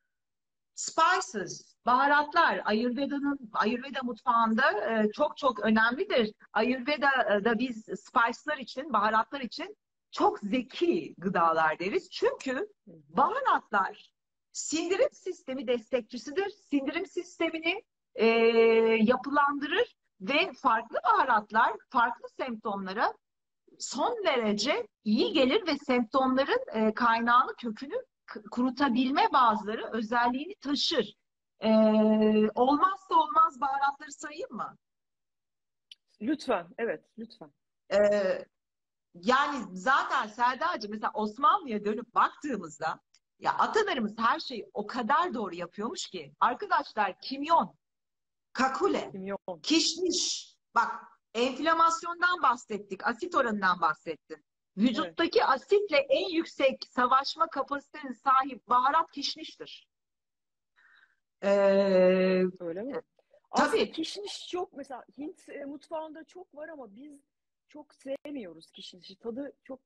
Spices, baharatlar Ayurveda'nın Ayurveda mutfağında e, çok çok önemlidir. Ayurveda'da biz spice'lar için, baharatlar için çok zeki gıdalar deriz. Çünkü baharatlar sindirim sistemi destekçisidir. Sindirim sistemini e, yapılandırır ve farklı baharatlar farklı semptomlara son derece iyi gelir ve semptomların e, kaynağını, kökünü kurutabilme bazıları özelliğini taşır. Ee, olmazsa olmaz baharatları sayayım mı? Lütfen, evet, lütfen. Ee, yani zaten Selda'cığım, mesela Osmanlı'ya dönüp baktığımızda ya atalarımız her şeyi o kadar doğru yapıyormuş ki arkadaşlar, kimyon, kakule, kimyon, kişniş, bak enflamasyondan bahsettik, asit oranından bahsettim. Vücuttaki evet. asitle en yüksek savaşma kapasitesine sahip baharat kişniştir. Ee, Öyle mi? Tabii. Aslında kişniş çok, mesela Hint e, mutfağında çok var ama biz çok sevmiyoruz kişnişi. Tadı çok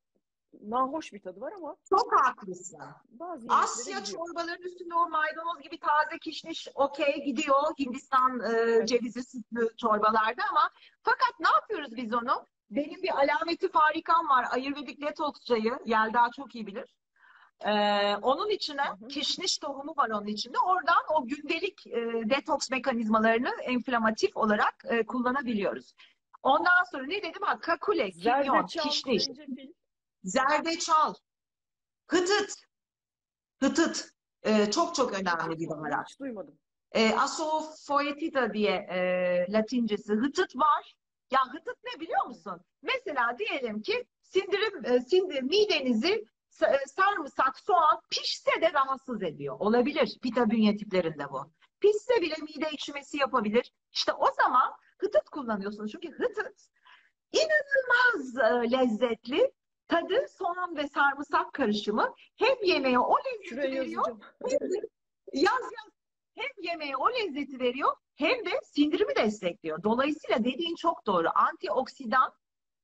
nahoş bir tadı var ama. Çok haklısın. Bazı Asya çorbaların üstünde o maydanoz gibi taze kişniş okey gidiyor. Hindistan e, evet. cevizi sütlü çorbalarda ama. Fakat ne yapıyoruz biz onu? Benim bir alameti farikam var. Ayurvedik detoks çayı. Yelda çok iyi bilir. Ee, onun içine hı hı. kişniş tohumu var onun içinde. Oradan o gündelik e, detoks mekanizmalarını enflamatif olarak e, kullanabiliyoruz. Ondan sonra ne dedim? Ha, kakule, kimyon, kişniş, zerdeçal, hıtıt. Hıtıt. E, çok çok önemli bir baharat. Hiç duymadım. E, Asafoetida diye e, Latincesi hıtıt var. Ya hıtıt ne biliyor musun? Mesela diyelim ki sindirim, sindirim midenizi sarımsak, soğan pişse de rahatsız ediyor. Olabilir. Pita bünye tiplerinde bu. Pişse bile mide ekşimesi yapabilir. İşte o zaman hıtıt kullanıyorsunuz. Çünkü hıtıt inanılmaz lezzetli. Tadı soğan ve sarımsak karışımı. Hem yemeğe o lezzeti veriyor. Hem de, yaz yaz. Hem yemeğe o lezzeti veriyor. Hem de sindirimi destekliyor. Dolayısıyla dediğin çok doğru. Antioksidan,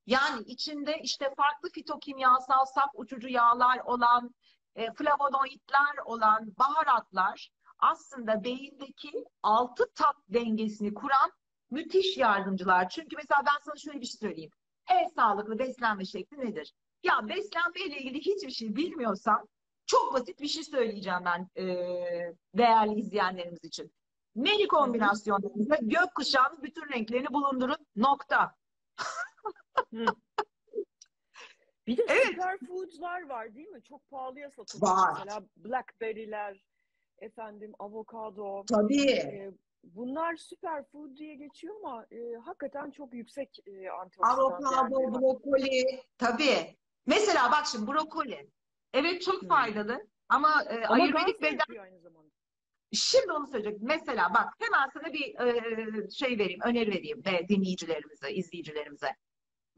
yani içinde işte farklı fitokimyasal saf uçucu yağlar olan, e, flavonoidler olan baharatlar aslında beyindeki altı tat dengesini kuran müthiş yardımcılar. Çünkü mesela ben sana şöyle bir şey söyleyeyim. En sağlıklı beslenme şekli nedir? Ya beslenmeyle ilgili hiçbir şey bilmiyorsam çok basit bir şey söyleyeceğim ben e, değerli izleyenlerimiz için. Meri kombinasyonlarınızda gökkuşağının bütün renklerini bulundurun. Nokta. Bir de evet. Superfoodlar var değil mi? Çok pahalıya satılıyor. Mesela blackberry'ler, efendim avokado. Tabii. E, bunlar superfood diye geçiyor ama e, hakikaten çok yüksek e, antioksidan. Avokado, brokoli. Tabii. Mesela bak şimdi brokoli. Evet çok hmm. faydalı ama, e, ama ayurvedik beden... aynı zamanda. Şimdi onu söyleyecek. Mesela bak hemen sana bir e, şey vereyim, öneri vereyim de dinleyicilerimize, izleyicilerimize.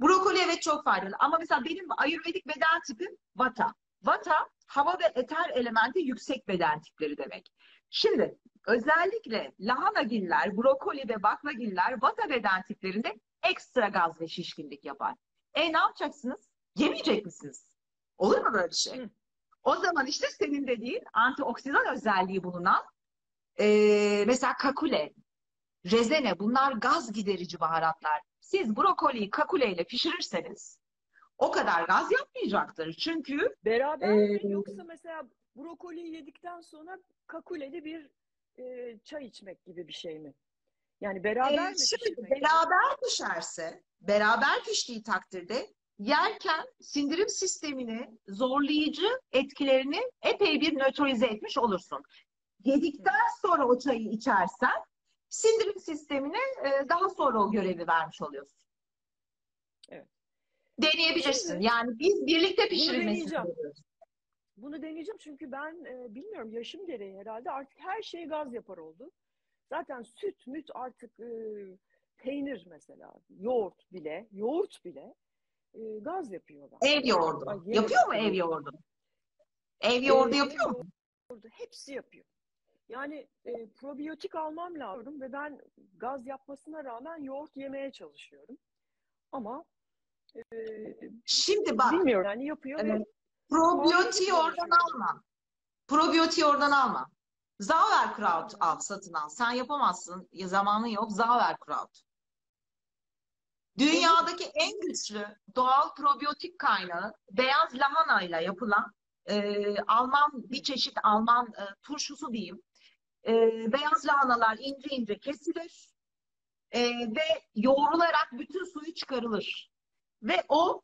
Brokoli evet çok faydalı ama mesela benim ayurvedik beden tipim vata. Vata, hava ve eter elementi yüksek beden tipleri demek. Şimdi özellikle lahanagiller, brokoli ve baklagiller vata beden tiplerinde ekstra gaz ve şişkinlik yapar. E ne yapacaksınız? Yemeyecek misiniz? Olur mu böyle bir şey? Hı. O zaman işte senin dediğin antioksidan özelliği bulunan Ee, mesela kakule, rezene, bunlar gaz giderici baharatlar. Siz brokoliyi kakuleyle pişirirseniz o kadar gaz yapmayacaktır. Çünkü beraber mi ee, yoksa mesela brokoliyi yedikten sonra kakuleli bir e, çay içmek gibi bir şey mi? Yani beraber e, mi şimdi beraber pişerse, beraber piştiği takdirde yerken sindirim sistemini zorlayıcı etkilerini epey bir nötralize etmiş olursun. Yedikten sonra o çayı içersen sindirim sistemine daha sonra o görevi vermiş oluyorsun. Evet. Deneyebilirsin. Şimdi, yani biz birlikte pişirilmesini yapıyoruz. Bunu deneyeceğim çünkü ben e, bilmiyorum, yaşım gereği herhalde artık her şey gaz yapar oldu. Zaten süt, müt artık e, peynir mesela, yoğurt bile, yoğurt bile e, gaz yapıyor. Ev yoğurdu. Ay, yapıyor mu ev yoğurdu? Ev yoğurdu e, yapıyor mu? Yoğurdu. Hepsi yapıyor. Yani e, probiyotik almam lazım ve ben gaz yapmasına rağmen yoğurt yemeye çalışıyorum. Ama e, şimdi bak, bilmiyorum yani yapıyor. E, probiyotiği oradan alma. Probiyotiği oradan alma. Sauerkraut al, satın al. Sen yapamazsın, zamanın yok. Sauerkraut. Dünyadaki en güçlü doğal probiyotik kaynağı beyaz lahana ile yapılan e, Alman, bir çeşit Alman e, turşusu diyeyim. E, beyaz lahanalar ince ince kesilir e, ve yoğrularak bütün suyu çıkarılır. Ve o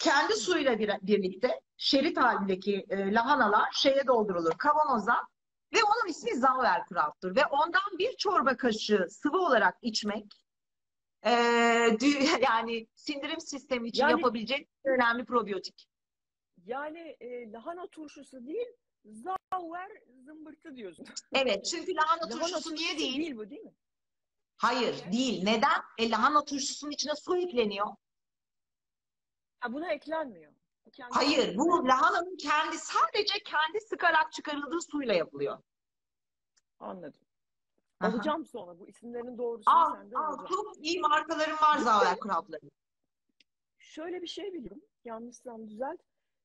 kendi suyuyla bir, birlikte şerit halindeki e, lahanalar şeye doldurulur, kavanoza, ve onun ismi Sauerkraut'tur. Ve ondan bir çorba kaşığı sıvı olarak içmek, Ee, yani sindirim sistemi için yani, yapabilecek önemli probiyotik. Yani e, lahana turşusu değil, zauer zımbırtı diyorsun. Evet, çünkü lahana, lahana turşusu, turşusu niye değil? Değil bu, değil mi? Hayır, evet. Değil. Neden? E, lahana turşusunun içine su ekleniyor. Ha, buna eklenmiyor. Kendisi hayır, değil. Bu lahananın kendi, sadece kendi sıkarak çıkarıldığı suyla yapılıyor. Anladım. Alacağım sonra. Bu isimlerin doğrusunu al, senden al, alacağım. Çok iyi markaların var Sauerkraut'ların. Şöyle bir şey biliyorum. Yanlışsam düzelt.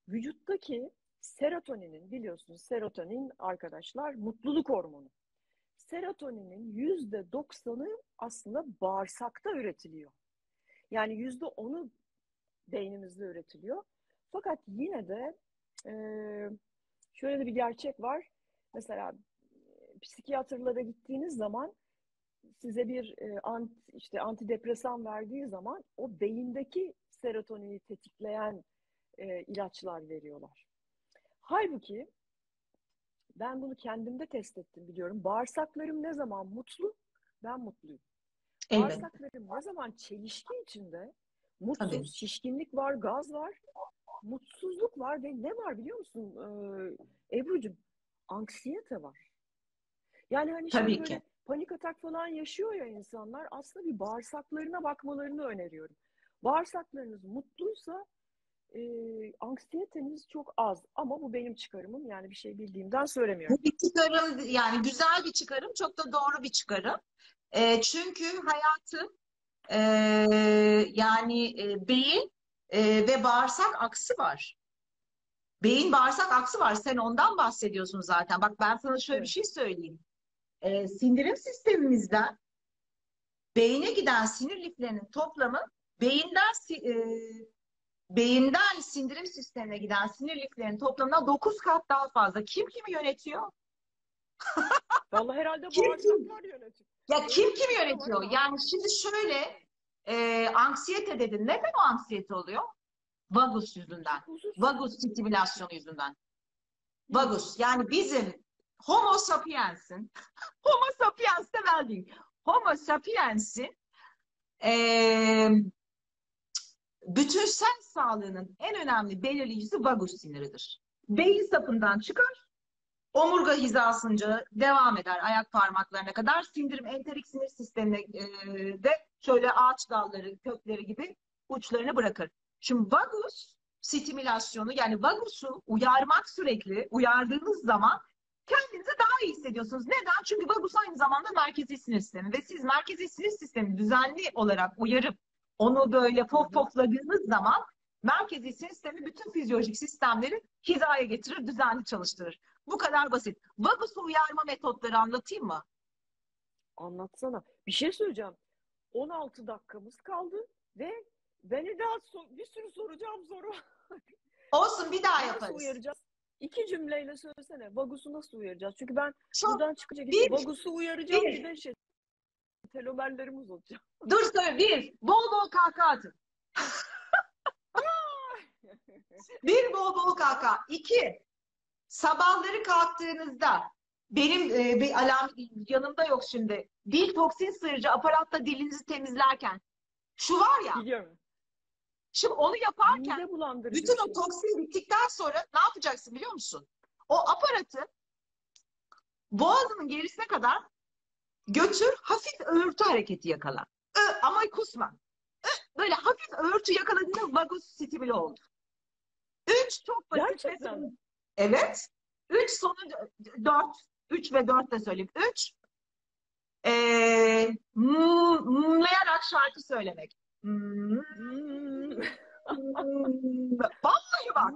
Vücuttaki serotoninin, biliyorsunuz serotonin arkadaşlar mutluluk hormonu. Serotoninin yüzde doksanı aslında bağırsakta üretiliyor. Yani yüzde onu beynimizde üretiliyor. Fakat yine de e, şöyle de bir gerçek var. Mesela psikiyatrlara gittiğiniz zaman size bir e, ant, işte antidepresan verdiği zaman o beyindeki serotonini tetikleyen e, ilaçlar veriyorlar. Halbuki ben bunu kendimde test ettim, biliyorum. Bağırsaklarım ne zaman mutlu, ben mutluyum. Evet. Bağırsaklarım ne zaman çelişki içinde, mutsuz, evet. Şişkinlik var, gaz var, mutsuzluk var ve ne var biliyor musun ee, Ebru'cum? Anksiyete var. Yani hani şimdi tabii böyle ki panik atak falan yaşıyor ya insanlar, aslında bir bağırsaklarına bakmalarını öneriyorum. Bağırsaklarınız mutluysa e, anksiyeteniz çok az, ama bu benim çıkarımım, yani bir şey bildiğimden söylemiyorum. Bu bir çıkarım, yani güzel bir çıkarım, çok da doğru bir çıkarım. E, çünkü hayatı e, yani e, beyin e, ve bağırsak aksi var. Beyin bağırsak aksi var, sen ondan bahsediyorsun zaten. Bak ben sana şöyle, evet, bir şey söyleyeyim. E, sindirim sistemimizden beyine giden sinir liflerinin toplamı, beyinden e, beyinden sindirim sistemine giden sinir liflerinin toplamından dokuz kat daha fazla. Kim kimi yönetiyor? Vallahi herhalde bağırsaklar yönetiyor. Ya kim kimi yönetiyor? Yani şimdi şöyle e, anksiyete dedin. Neden o anksiyete oluyor? Vagus yüzünden. Vagus stimülasyonu yüzünden. Vagus. Yani bizim Homo sapiensin, Homo sapiens temel değil, Homo sapiensin e, bütünsel sağlığının en önemli belirleyicisi vagus siniridir. Beyin sapından çıkar, omurga hizasınca devam eder ayak parmaklarına kadar. Sindirim enterik sinir sistemine e, de şöyle ağaç dalları, kökleri gibi uçlarını bırakır. Şimdi vagus stimülasyonu, yani vagusu uyarmak, sürekli uyardığınız zaman kendinizi daha iyi hissediyorsunuz. Neden? Çünkü vagus aynı zamanda merkezi sinir sistemi ve siz merkezi sinir sistemi düzenli olarak uyarıp onu böyle pof pofladığınız zaman merkezi sinir sistemi bütün fizyolojik sistemleri hizaya getirir, düzenli çalıştırır. Bu kadar basit. Vagusu uyarma metotları anlatayım mı? Anlatsana. Bir şey söyleyeceğim. on altı dakikamız kaldı ve beni daha so- bir sürü soracağım soru. Olsun, bir daha yaparız. Uyaracağız. İki cümleyle söylesene. Vagus'u nasıl uyaracağız? Çünkü ben çok, buradan çıkınca gidip vagus'u uyaracağım. Bir, bir de şey, telomerlerimiz olacak. Dur söyle. Bir, bol bol kahkaha atın. Bir, bol bol kahkaha. İki, sabahları kalktığınızda benim e, bir alarm yanımda yok şimdi. Dil toksin sıyırıcı aparatla dilinizi temizlerken şu var ya. Biliyorum. Şimdi onu yaparken bütün o toksin bittikten sonra ne yapacaksın biliyor musun? O aparatı boğazının gerisine kadar götür, hafif öğürtü hareketi yakala. Ö, ama kusma. Ö, böyle hafif öğürtü yakaladığında vagus stimüle oldu. Üç, çok basit. Gerçekten. Evet. Üç, sonu dört. Üç ve dört de söyleyeyim. Üç, ee, mlayarak şarkı söylemek. Vallahi bak,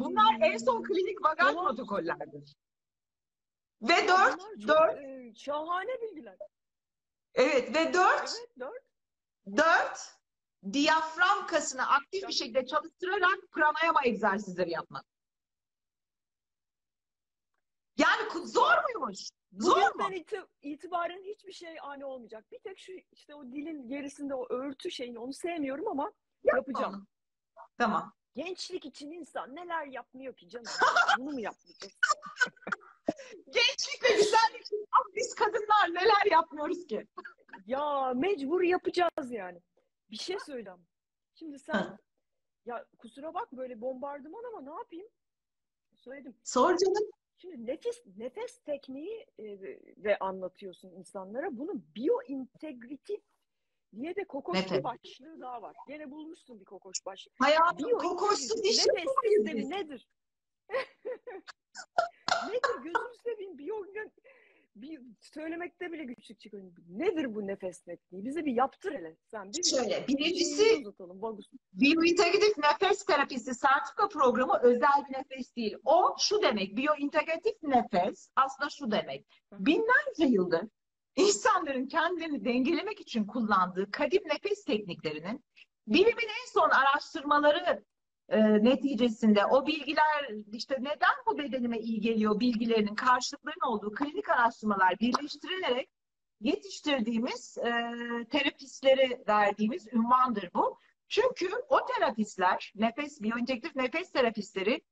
bunlar en son klinik bagaj protokollerdir. Ve dört. Çok, dört. E, şahane bilgiler. Evet ve dört. Evet, dört. Dört. Diyafram kasını aktif bir şekilde çalıştırarak pranayama egzersizleri yapmak. Yani zor muymuş? Zor mu? İtibaren hiçbir şey ani olmayacak. Bir tek şu işte o dilin gerisinde o örtü şeyini, onu sevmiyorum ama yapma, yapacağım. Tamam. Gençlik için insan neler yapmıyor ki canım? Bunu mu yapmayacağız? Gençlik ve güzellik için biz kadınlar neler yapmıyoruz ki? Ya mecbur yapacağız yani. Bir şey söyleyeyim. Şimdi sen ha. ya kusura bak böyle bombardıman ama ne yapayım? Söyledim. Sor canım. Şimdi nefes, nefes tekniği de anlatıyorsun insanlara. Bunun biointegratif diye de kokoşlu başlığı daha var. Gene bulmuşsun bir kokoş başlığı. Hayatım kokoşlu dişi mi? Nefes nedir? Nedir? Gözünü seveyim. Bio, bir söylemekte bile güçlük çıkıyor. Nedir bu nefes tekniği? Bize bir yaptır hele. Sen bir şöyle, bir birincisi biyointegratif nefes terapisi sertifika programı özel bir nefes değil. O şu demek, biyointegratif nefes aslında şu demek. Binlerce yıldır insanların kendilerini dengelemek için kullandığı kadim nefes tekniklerinin bilimin en son araştırmaları E, neticesinde o bilgiler işte neden bu bedenime iyi geliyor bilgilerinin karşılıklarının olduğu klinik araştırmalar birleştirilerek yetiştirdiğimiz e, terapistlere verdiğimiz ünvandır bu. Çünkü o terapistler, nefes biyointegratif nefes terapistleri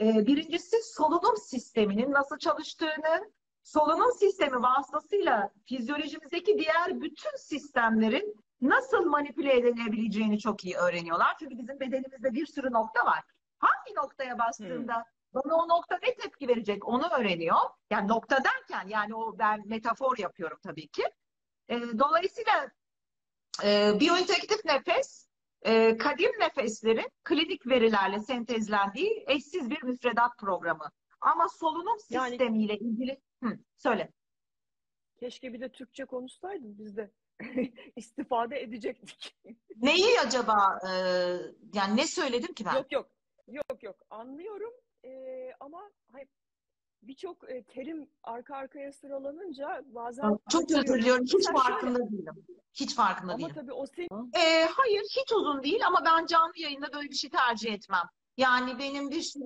e, birincisi solunum sisteminin nasıl çalıştığını, solunum sistemi vasıtasıyla fizyolojimizdeki diğer bütün sistemlerin nasıl manipüle edilebileceğini çok iyi öğreniyorlar. Çünkü bizim bedenimizde bir sürü nokta var. Hangi noktaya bastığında hmm. bana o nokta ne tepki verecek onu öğreniyor. Yani nokta derken yani o ben metafor yapıyorum tabii ki. E, dolayısıyla e, biyointegratif nefes e, kadim nefeslerin klinik verilerle sentezlendiği eşsiz bir müfredat programı. Ama solunum yani, sistemiyle ilgili Hı, söyle. Keşke bir de Türkçe konuşsaydın bizde. İstifade edecektik. Neyi acaba? E, yani ne söyledim ki ben? Yok yok. Yok yok. Anlıyorum. E, ama birçok e, terim arka arkaya sıralanınca bazen... Çok özür diliyorum. Hiç farkında şöyle... değilim. Hiç farkında ama değilim. Ama tabii o senin... E, hayır. Hiç uzun değil ama ben canlı yayında böyle bir şey tercih etmem. Yani benim bir şey...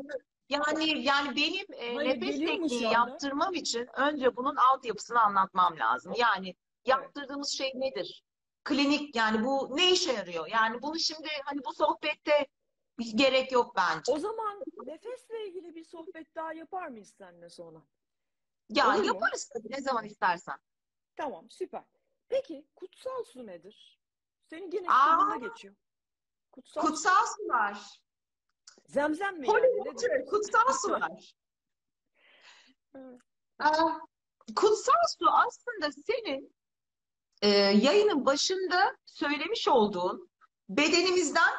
Yani, yani benim e, hayır, nefes tekniği yaptırmam için önce bunun altyapısını anlatmam lazım. Yani yaptırdığımız şey nedir? Klinik yani bu ne işe yarıyor? Yani bunu şimdi hani bu sohbette gerek yok bence. O zaman nefesle ilgili bir sohbet daha yapar mıyız seninle sonra? Ya olur yaparız mu? Tabii ne zaman istersen. Tamam süper. Peki kutsal su nedir? Senin gene kitabına geçiyor. Kutsal, kutsal su var. Zemzem mi? Yani? Kutsal su var. Evet. Aa, kutsal su aslında senin e, yayının başında söylemiş olduğun bedenimizden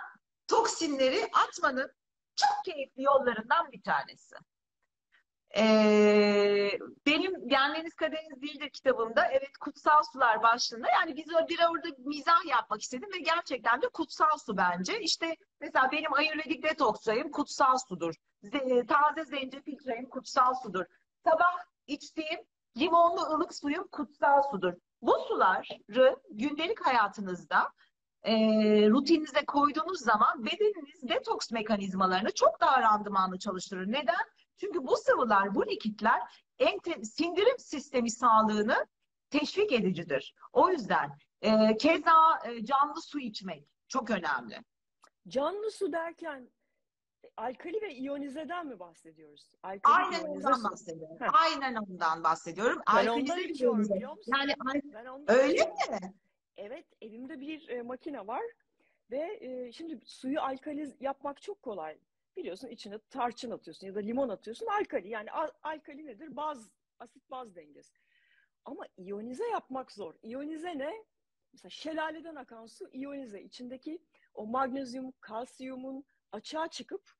toksinleri atmanın çok keyifli yollarından bir tanesi. E, benim Yenmeniz Kaderiniz Değildir kitabımda evet kutsal sular başlığında yani biz bir orada mizah yapmak istedim ve gerçekten de kutsal su bence. İşte mesela benim ayurvedik detoks çayım kutsal sudur. Z- taze zencefil çayım kutsal sudur. Sabah içtiğim limonlu ılık suyum kutsal sudur. Bu suları gündelik hayatınızda e, rutininize koyduğunuz zaman bedeniniz detoks mekanizmalarını çok daha randımanlı çalıştırır. Neden? Çünkü bu sıvılar, bu likitler sindirim sistemi sağlığını teşvik edicidir. O yüzden e, keza e, canlı su içmek çok önemli. Canlı su derken alkali ve iyonizeden mi bahsediyoruz? Alkali Aynen ondan bahsediyorum. Heh. Aynen ondan bahsediyorum. Ben ondan içiyorum biliyor musun? Yani, ben ondan öyle içiyorum. Mi? Evet, elimde bir e, makine var ve e, şimdi suyu alkali yapmak çok kolay. Biliyorsun içine tarçın atıyorsun ya da limon atıyorsun alkali. Yani al, alkali nedir? Baz, asit baz dengesi. Ama iyonize yapmak zor. İyonize ne? Mesela şelaleden akan su iyonize. İçindeki o magnezyum, kalsiyumun açığa çıkıp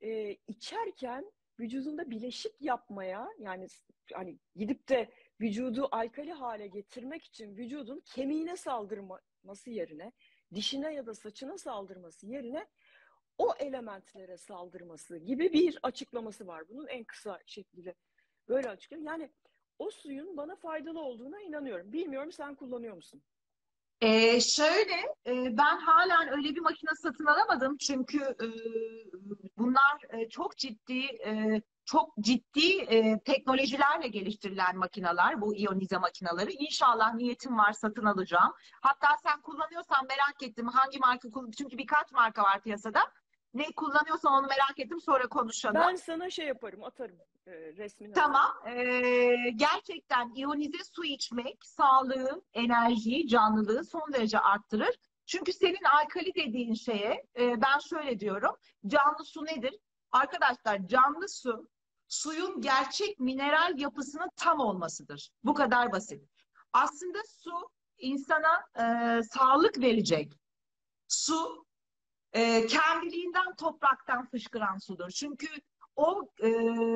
e, içerken vücudunda bileşik yapmaya yani hani gidip de vücudu alkali hale getirmek için vücudun kemiğine saldırması yerine, dişine ya da saçına saldırması yerine o elementlere saldırması gibi bir açıklaması var. Bunun en kısa şekliyle Böyle açıklayayım. Yani o suyun bana faydalı olduğuna inanıyorum. Bilmiyorum, sen kullanıyor musun? Ee, şöyle, e, ben halen öyle bir makine satın alamadım. Çünkü e, bunlar e, çok ciddi e, çok ciddi e, teknolojilerle geliştirilen makineler, bu iyonize makineleri. İnşallah niyetim var, satın alacağım. Hatta sen kullanıyorsan merak ettim hangi marka, çünkü birkaç marka var piyasada. Ne kullanıyorsan onu merak ettim, sonra konuşalım. Ben sana şey yaparım, atarım e, resmini. Tamam. E, gerçekten iyonize su içmek sağlığı, enerjiyi, canlılığı son derece arttırır. Çünkü senin alkali dediğin şeye e, ben şöyle diyorum. Canlı su nedir? Arkadaşlar, canlı su, suyun gerçek mineral yapısının tam olmasıdır. Bu kadar basit. Aslında su insana e, sağlık verecek. Su e, kendiliğinden topraktan fışkıran sudur. Çünkü o e,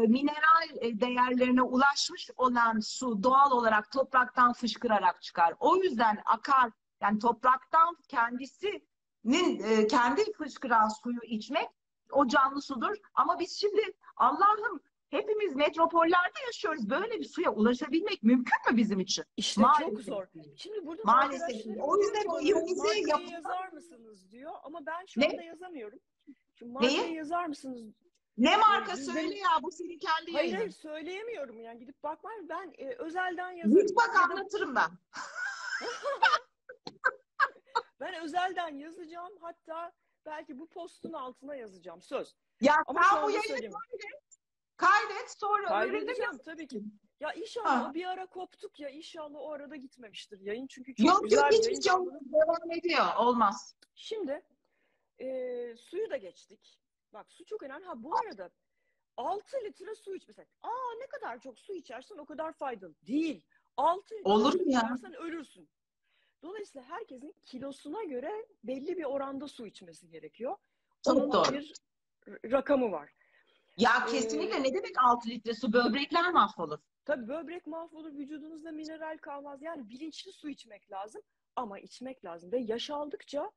mineral değerlerine ulaşmış olan su doğal olarak topraktan fışkırarak çıkar. O yüzden akar, yani topraktan kendisinin e, kendi fışkıran suyu içmek o canlı sudur. Ama biz şimdi Allah'ım hepimiz metropollerde yaşıyoruz. Böyle bir suya ulaşabilmek mümkün mü bizim için? İşte maalesef çok zor. Şimdi burada maalesef. O yüzden o iyonize yapıp... yazar mısınız diyor ama ben şu anda ne? yazamıyorum. Şimdi markayı yazar mısınız? Ne marka yani, söyle ya, bu senin kendi yayını. Hayır hayır, söyleyemiyorum yani, gidip bakmam. Ben e, özelden yazarım. Git bak, anlatırım ben. Ben özelden yazacağım, hatta belki bu postun altına yazacağım, söz. Ya ama sen bu yayını kaydet, sonra öğreneceğim tabii ki. Ya inşallah ha. bir ara koptuk ya, inşallah o arada gitmemiştir yayın, çünkü çok yok, güzel. Yok yok, hiçbir şey devam ediyor, olmaz. Şimdi e, suyu da geçtik. Bak, su çok önemli. Ha, bu arada altı litre su iç mesela. Aa, ne kadar çok su içersen o kadar faydalı. Değil. altı litre Olur su ya. içersen ölürsün. Dolayısıyla herkesin kilosuna göre belli bir oranda su içmesi gerekiyor. Çok Onun doğru. bir rakamı var. Ya ee, kesinlikle, ne demek altı litre su? Böbrekler mahvolur. Tabii böbrek mahvolur, vücudunuzda mineral kalmaz. Yani bilinçli su içmek lazım ama içmek lazım. Ve yaş aldıkça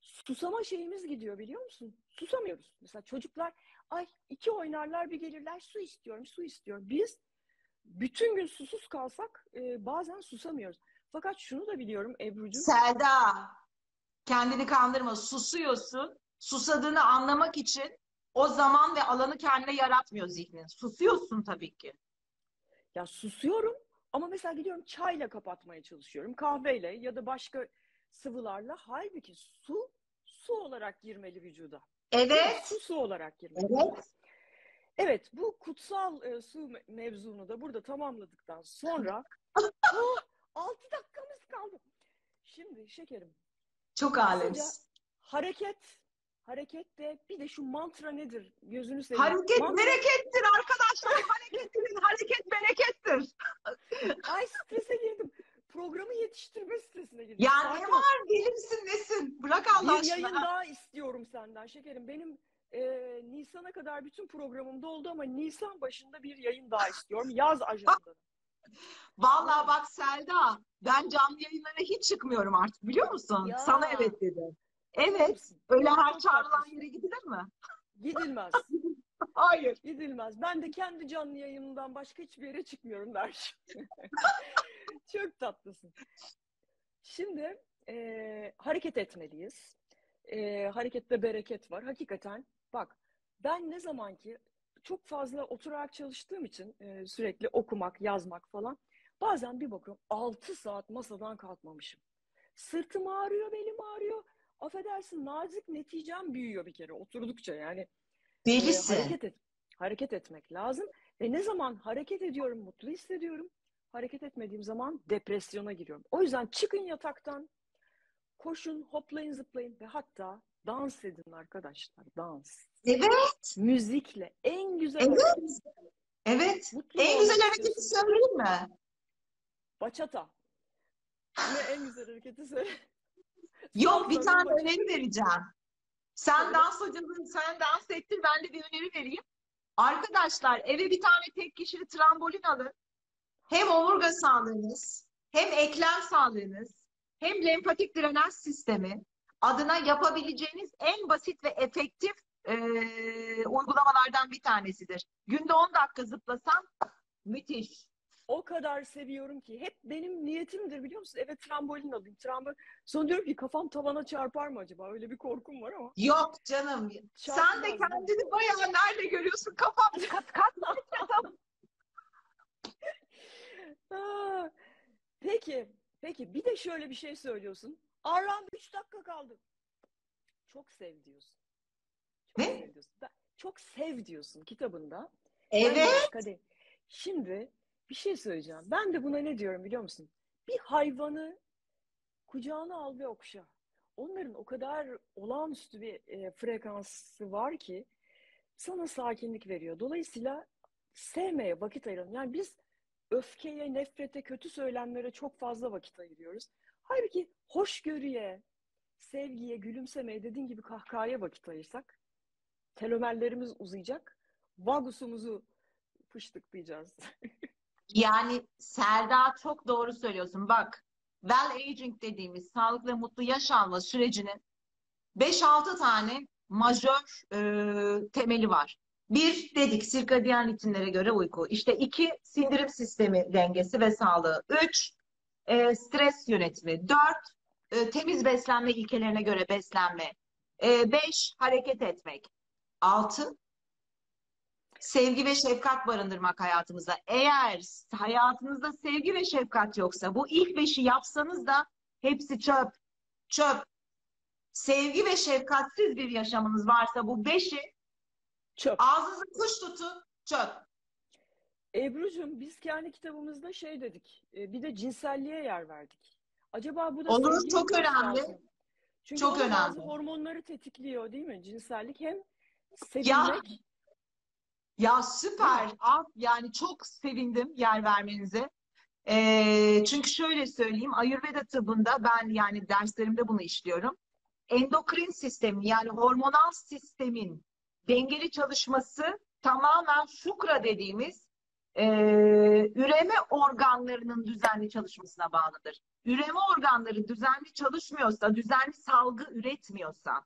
susama şeyimiz gidiyor, biliyor musun? Susamıyoruz. Mesela çocuklar ay iki oynarlar bir gelirler, su istiyorum, su istiyorum. Biz bütün gün susuz kalsak e, bazen susamıyoruz. Fakat şunu da biliyorum Ebru'cum. Selda, kendini kandırma. Susuyorsun. Susadığını anlamak için o zaman ve alanı kendine yaratmıyor zihnin. Susuyorsun tabii ki. Ya susuyorum ama mesela gidiyorum çayla kapatmaya çalışıyorum. Kahveyle ya da başka sıvılarla. Halbuki su, su olarak girmeli vücuda. Evet. Su, su olarak girmeli. Evet. Evet, bu kutsal e, su mevzunu da burada tamamladıktan sonra... Altı dakikamız kaldı. Şimdi şekerim. Çok alemiz. Hareket. Hareket de bir de şu mantra nedir? Gözünü seveyim. Hareket mantra... berekettir arkadaşlar. Hareketinin hareket berekettir. Ay, strese girdim. Programı yetiştirme stresine girdim. Ya yani ne var? Deli misin nesin? Bırak Allah bir aşkına. Bir yayın daha istiyorum senden şekerim. Benim e, Nisan'a kadar bütün programımda oldu ama Nisan başında bir yayın daha istiyorum. Yaz ajandada. Vallahi bak Selda, ben canlı yayınlara hiç çıkmıyorum artık, biliyor musun? Ya. Sana evet dedi. Evet. Öyle ya, her çağrılan yere gidilir mi? Gidilmez. Hayır. Gidilmez. Ben de kendi canlı yayınımdan başka hiçbir yere çıkmıyorum der. Çok tatlısın. Şimdi e, hareket etmeliyiz. E, harekette bereket var. Hakikaten bak, ben ne zamanki çok fazla oturarak çalıştığım için e, sürekli okumak, yazmak falan. Bazen bir bakıyorum altı saat masadan kalkmamışım. Sırtım ağrıyor, belim ağrıyor. Affedersin, nazik neticem büyüyor bir kere oturdukça yani. Delisi. E, hareket, et, hareket etmek lazım. Ve ne zaman hareket ediyorum mutlu hissediyorum. Hareket etmediğim zaman depresyona giriyorum. O yüzden çıkın yataktan, koşun, hoplayın, zıplayın ve hatta dans edin arkadaşlar, dans. Evet. Müzikle en güzel. Evet. Hareketi. Evet. Mutlu en güzel hareketi söyleyeyim mi? Bachata. Ve en güzel hareketi söyle. Yok, bir tane bachata. Öneri vereceğim. Sen evet. dans hocasın, sen dans ettin, ben de bir öneri vereyim. Arkadaşlar, eve bir tane tek kişili trambolin alın. Hem omurga sağlığınız, hem eklem sağlığınız, hem lenfatik drenaj sistemi adına yapabileceğiniz en basit ve efektif e, uygulamalardan bir tanesidir. Günde on dakika zıplasan Müthiş. O kadar seviyorum ki. Hep benim niyetimdir biliyor musun? Eve trambolin alayım. Trambol... Sonra diyorum ki kafam tavana çarpar mı acaba? Öyle bir korkum var ama. Yok canım. Çarpmaz. Sen de kendini bayağı nerede görüyorsun? Kafam kat kat kat. Peki. Peki. Bir de şöyle bir şey söylüyorsun. Aram üç dakika kaldı. Çok sev diyorsun. Çok ne? Sev diyorsun. Çok sev diyorsun kitabında. Evet. Yani, şimdi bir şey söyleyeceğim. Ben de buna ne diyorum biliyor musun? Bir hayvanı kucağına al ve okşa. Onların o kadar olağanüstü bir e, frekansı var ki sana sakinlik veriyor. Dolayısıyla sevmeye vakit ayıralım. Yani biz öfkeye, nefrete, kötü söylemlere çok fazla vakit ayırıyoruz. Halbuki hoşgörüye, sevgiye, gülümsemeye, dediğin gibi kahkahaya vakit ayırsak telomerlerimiz uzayacak, vagusumuzu fıştıklayacağız. Yani Selda çok doğru söylüyorsun. Bak, well aging dediğimiz sağlıklı ve mutlu yaş alma sürecinin beş altı tane majör e, temeli var. Bir dedik, sirkadiyen ritimlere göre uyku. İşte iki, sindirim sistemi dengesi ve sağlığı. Üç, e, stres yönetimi. Dört, e, temiz beslenme ilkelerine göre beslenme. E, beş, hareket etmek. Altı, sevgi ve şefkat barındırmak hayatımızda. Eğer hayatınızda sevgi ve şefkat yoksa, bu ilk beşi yapsanız da hepsi çöp, çöp. Sevgi ve şefkatsiz bir yaşamınız varsa bu beşi çöp. Ağzınızı kuş tutun, çöp. Ebru'cum, biz kendi kitabımızda şey dedik, bir de cinselliğe yer verdik. Acaba bu da olur, çok önemli. Lazım. Çünkü çok önemli. Bazı hormonları tetikliyor değil mi? Cinsellik hem sevilmek. Ya. Ya süper. Yani çok sevindim yer vermenize. Ee, çünkü şöyle söyleyeyim. Ayurveda tıbbında ben yani derslerimde bunu işliyorum. Endokrin sistemi yani hormonal sistemin dengeli çalışması tamamen şukra dediğimiz e, üreme organlarının düzenli çalışmasına bağlıdır. Üreme organları düzenli çalışmıyorsa, düzenli salgı üretmiyorsa,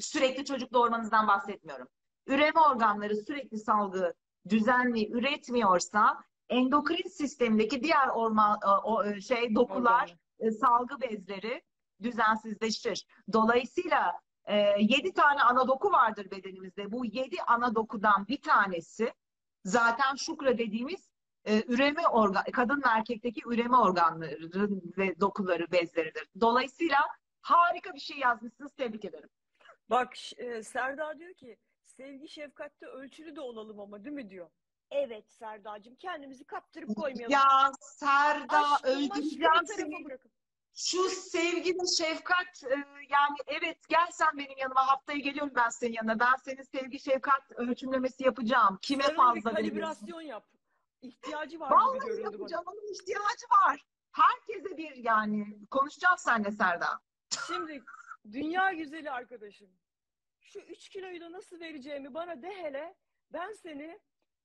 sürekli çocuk doğurmanızdan bahsetmiyorum. Üreme organları sürekli salgı düzenli üretmiyorsa endokrin sistemdeki diğer orman, o, şey dokular, salgı bezleri düzensizleşir. Dolayısıyla yedi tane ana doku vardır bedenimizde. Bu yedi ana dokudan bir tanesi zaten şukra dediğimiz üreme organ, kadın ve erkekteki üreme organları ve dokuları, bezleridir. Dolayısıyla harika bir şey yazmışsınız. Tebrik ederim. Bak Serdar diyor ki sevgi şefkatte ölçülü de olalım ama değil mi diyor. Evet Serdacığım, kendimizi kaptırıp koymayalım. Ya Serda, öldüreceğim. Şu sevgi ve şefkat yani evet, gel sen benim yanıma, haftaya geliyorum ben senin yanına. Ben senin sevgi şefkat ölçümlemesi yapacağım. Kime sen fazla bir kalibrasyon yap. İhtiyacı var. Vallahi yapacağım, onun ihtiyacı var. Herkese bir yani konuşacağız seninle Serda. Şimdi dünya güzeli arkadaşım. Şu üç kiloyu da nasıl vereceğimi bana de hele, ben seni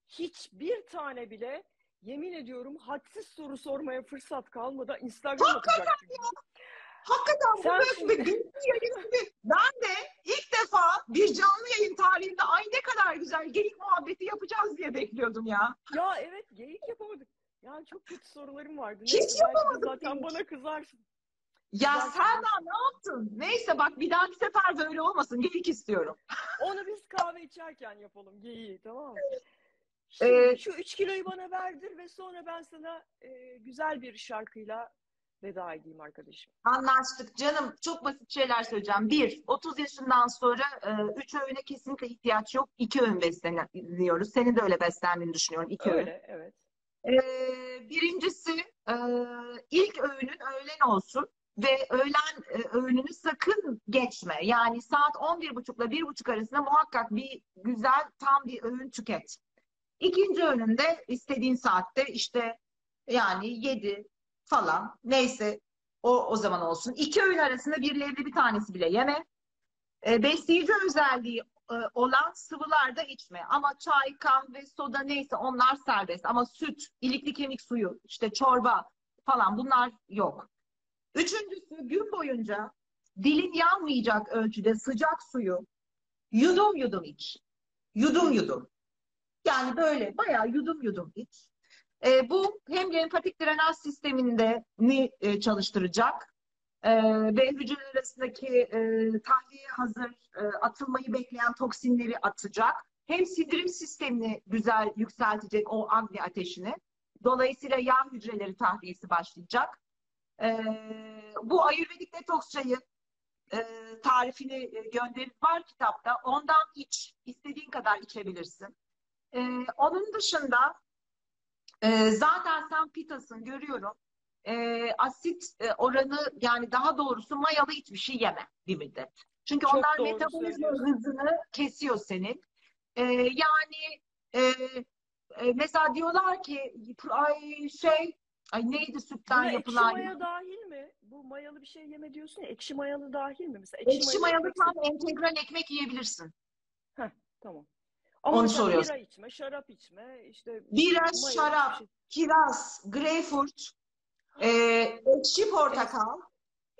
hiçbir tane bile yemin ediyorum hadsiz soru sormaya fırsat kalmadı. Instagram atacak. Hakikaten ya. Hakikaten. Şimdi... Ben de ilk defa bir canlı yayın tarihinde ay ne kadar güzel geyik muhabbeti yapacağız diye bekliyordum ya. Ya evet, geyik yapamadık. Yani çok kötü sorularım vardı. Hiç yapamadım. Zaten değil. Bana kızarsın. Ya Selda ne yaptın? Neyse bak, bir dahaki sefer böyle olmasın. Geyik istiyorum. Onu biz kahve içerken yapalım. Geyiği, tamam mı? Şimdi ee, şu üç kiloyu bana verdir ve sonra ben sana e, güzel bir şarkıyla veda edeyim arkadaşım. Anlaştık canım. Çok basit şeyler söyleyeceğim. Bir, otuz yaşından sonra e, üç öğüne kesinlikle ihtiyaç yok. iki öğün besleniyoruz. Senin de öyle beslendiğini düşünüyorum. iki öğün. Öyle, evet. E, birincisi, e, ilk öğünün öğlen olsun. Ve öğlen öğününü sakın geçme. Yani saat on bir buçuk ile bir buçuk arasında muhakkak bir güzel tam bir öğün tüket. İkinci öğününde istediğin saatte işte yani yedi falan neyse o o zaman olsun. İki öğün arasında birlerde bir tanesi bile yeme. E, besleyici özelliği e, olan sıvılarda içme. Ama çay, kahve, soda neyse onlar serbest. Ama süt, ilikli kemik suyu, işte çorba falan bunlar yok. Üçüncüsü, gün boyunca dilin yanmayacak ölçüde sıcak suyu yudum yudum iç. Yudum yudum. Yani böyle bayağı yudum yudum iç. E, bu hem lenfatik drenaj sisteminde ni e, çalıştıracak e, ve hücreler arasındaki e, tahliye hazır e, atılmayı bekleyen toksinleri atacak. Hem sindirim sistemini güzel yükseltecek o agni ateşini. Dolayısıyla yağ hücreleri tahliyesi başlayacak. E, bu Ayurvedik detoks çayı e, tarifini gönderir var kitapta. Ondan iç. İstediğin kadar içebilirsin. E, onun dışında Ee, zaten sen pitasın görüyorum. Ee, asit e, oranı, yani daha doğrusu mayalı hiçbir şey yeme bir müddet. Çünkü çok onlar metabolizma hızını kesiyor senin. Ee, yani e, e, mesela diyorlar ki ay şey ay neydi sütten buna yapılan. Ekşi maya dahil mi? Bu mayalı bir şey yeme diyorsun ya, ekşi mayalı dahil mi? Mesela ekşi, ekşi mayalı tam entegral ekmek yiyebilirsin. Heh, tamam. Ama bira içme, şarap içme, işte bira, şarap, şey. Kiraz, greyfurt, e, ekşi portakal,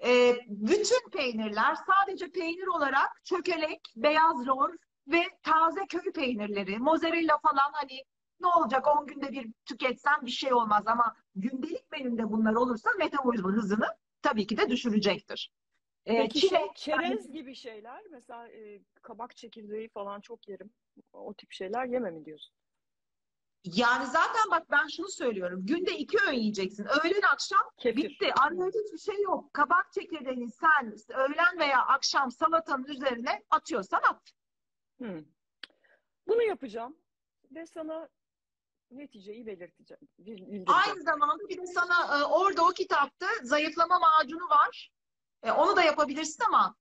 e, bütün peynirler, sadece peynir olarak çökelek, beyaz lor ve taze köy peynirleri, mozzarella falan, hani ne olacak on günde bir tüketsen bir şey olmaz ama gündelik menümde bunlar olursa metabolizma hızını tabii ki de düşürecektir. Peki çilek, şey, çerez yani, gibi şeyler mesela e, kabak çekirdeği falan çok yerim. O tip şeyler yeme mi diyorsun? Yani zaten bak ben şunu söylüyorum. Günde iki öğün yiyeceksin. Öğlen akşam kefir. Bitti. Arada hiçbir şey yok. Kabak çekirdeğini sen öğlen veya akşam salatanın üzerine atıyorsan at. Hmm. Bunu yapacağım ve sana neticeyi belirteceğim. Bildireceğim. Aynı zamanda bir de sana orada o kitapta zayıflama macunu var. Onu da yapabilirsin ama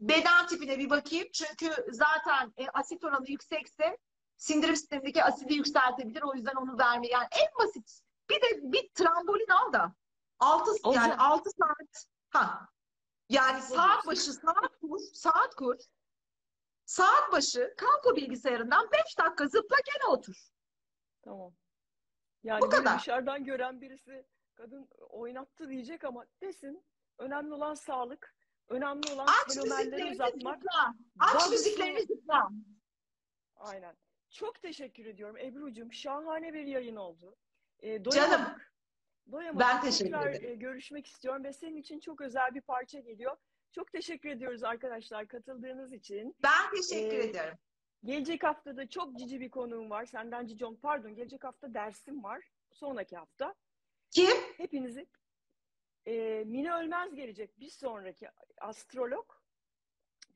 beden tipine bir bakayım. Çünkü zaten asit oranı yüksekse sindirim sistemindeki asidi yükseltebilir. O yüzden onu verme. Yani en basit. Bir de bir trambolin al da. Altı, yani altı saat. Ha. Yani saat başı saat kur. Saat kur. Saat başı kalk o bilgisayarından beş dakika zıpla gene otur. Tamam. Yani bu kadar. Dışarıdan gören birisi kadın oynattı diyecek ama desin. Önemli olan sağlık. Önemli olan fenomenleri uzatmak. Aç müziklerini zıpla. Aynen. Çok teşekkür ediyorum Ebru'cum. Şahane bir yayın oldu. E, doyamadık. Canım. Doyamadık. Ben teşekkür Tekrar, ederim. E, görüşmek istiyorum ve senin için çok özel bir parça geliyor. Çok teşekkür ediyoruz arkadaşlar katıldığınız için. Ben teşekkür e, ederim. Gelecek haftada çok cici bir konuğum var. Senden cicom. Pardon. Gelecek hafta dersim var. Sonraki hafta. Kim? Hepinizi... Ee, Mine Ölmez gelecek bir sonraki astrolog.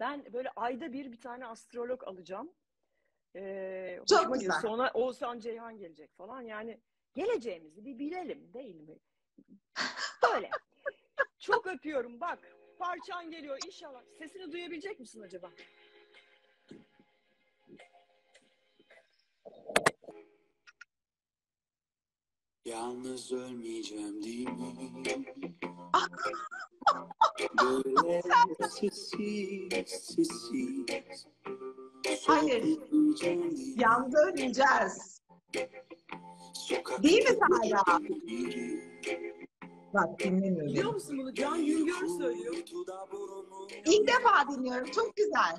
Ben böyle ayda bir bir tane astrolog alacağım. Ee, Çok güzel. Sonra Oğuzhan Ceyhan gelecek falan. Yani geleceğimizi bir bilelim değil mi? Böyle. Çok öpüyorum. Bak parçan geliyor inşallah. Sesini duyabilecek misin acaba? Yalnız ölmeyeceğim değil mi? Böyle sessiz sessiz. Hayır. Yalnız ölmeyeceğiz. Değil mi Serdar? Bak dinlemiyorum. Biliyor musun bunu? Can Yüngör söylüyor. İlk defa dinliyorum. Çok güzel.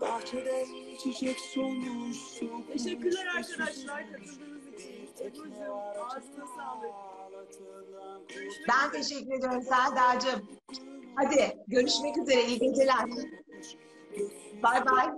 Bahçede çiçek solmuş. Teşekkürler arkadaşlar katıldığınız için. Ebru'cum ağzına sağlık. Ben teşekkür ediyorum Serdar'cığım. Hadi görüşmek üzere, iyi geceler. Bay bay.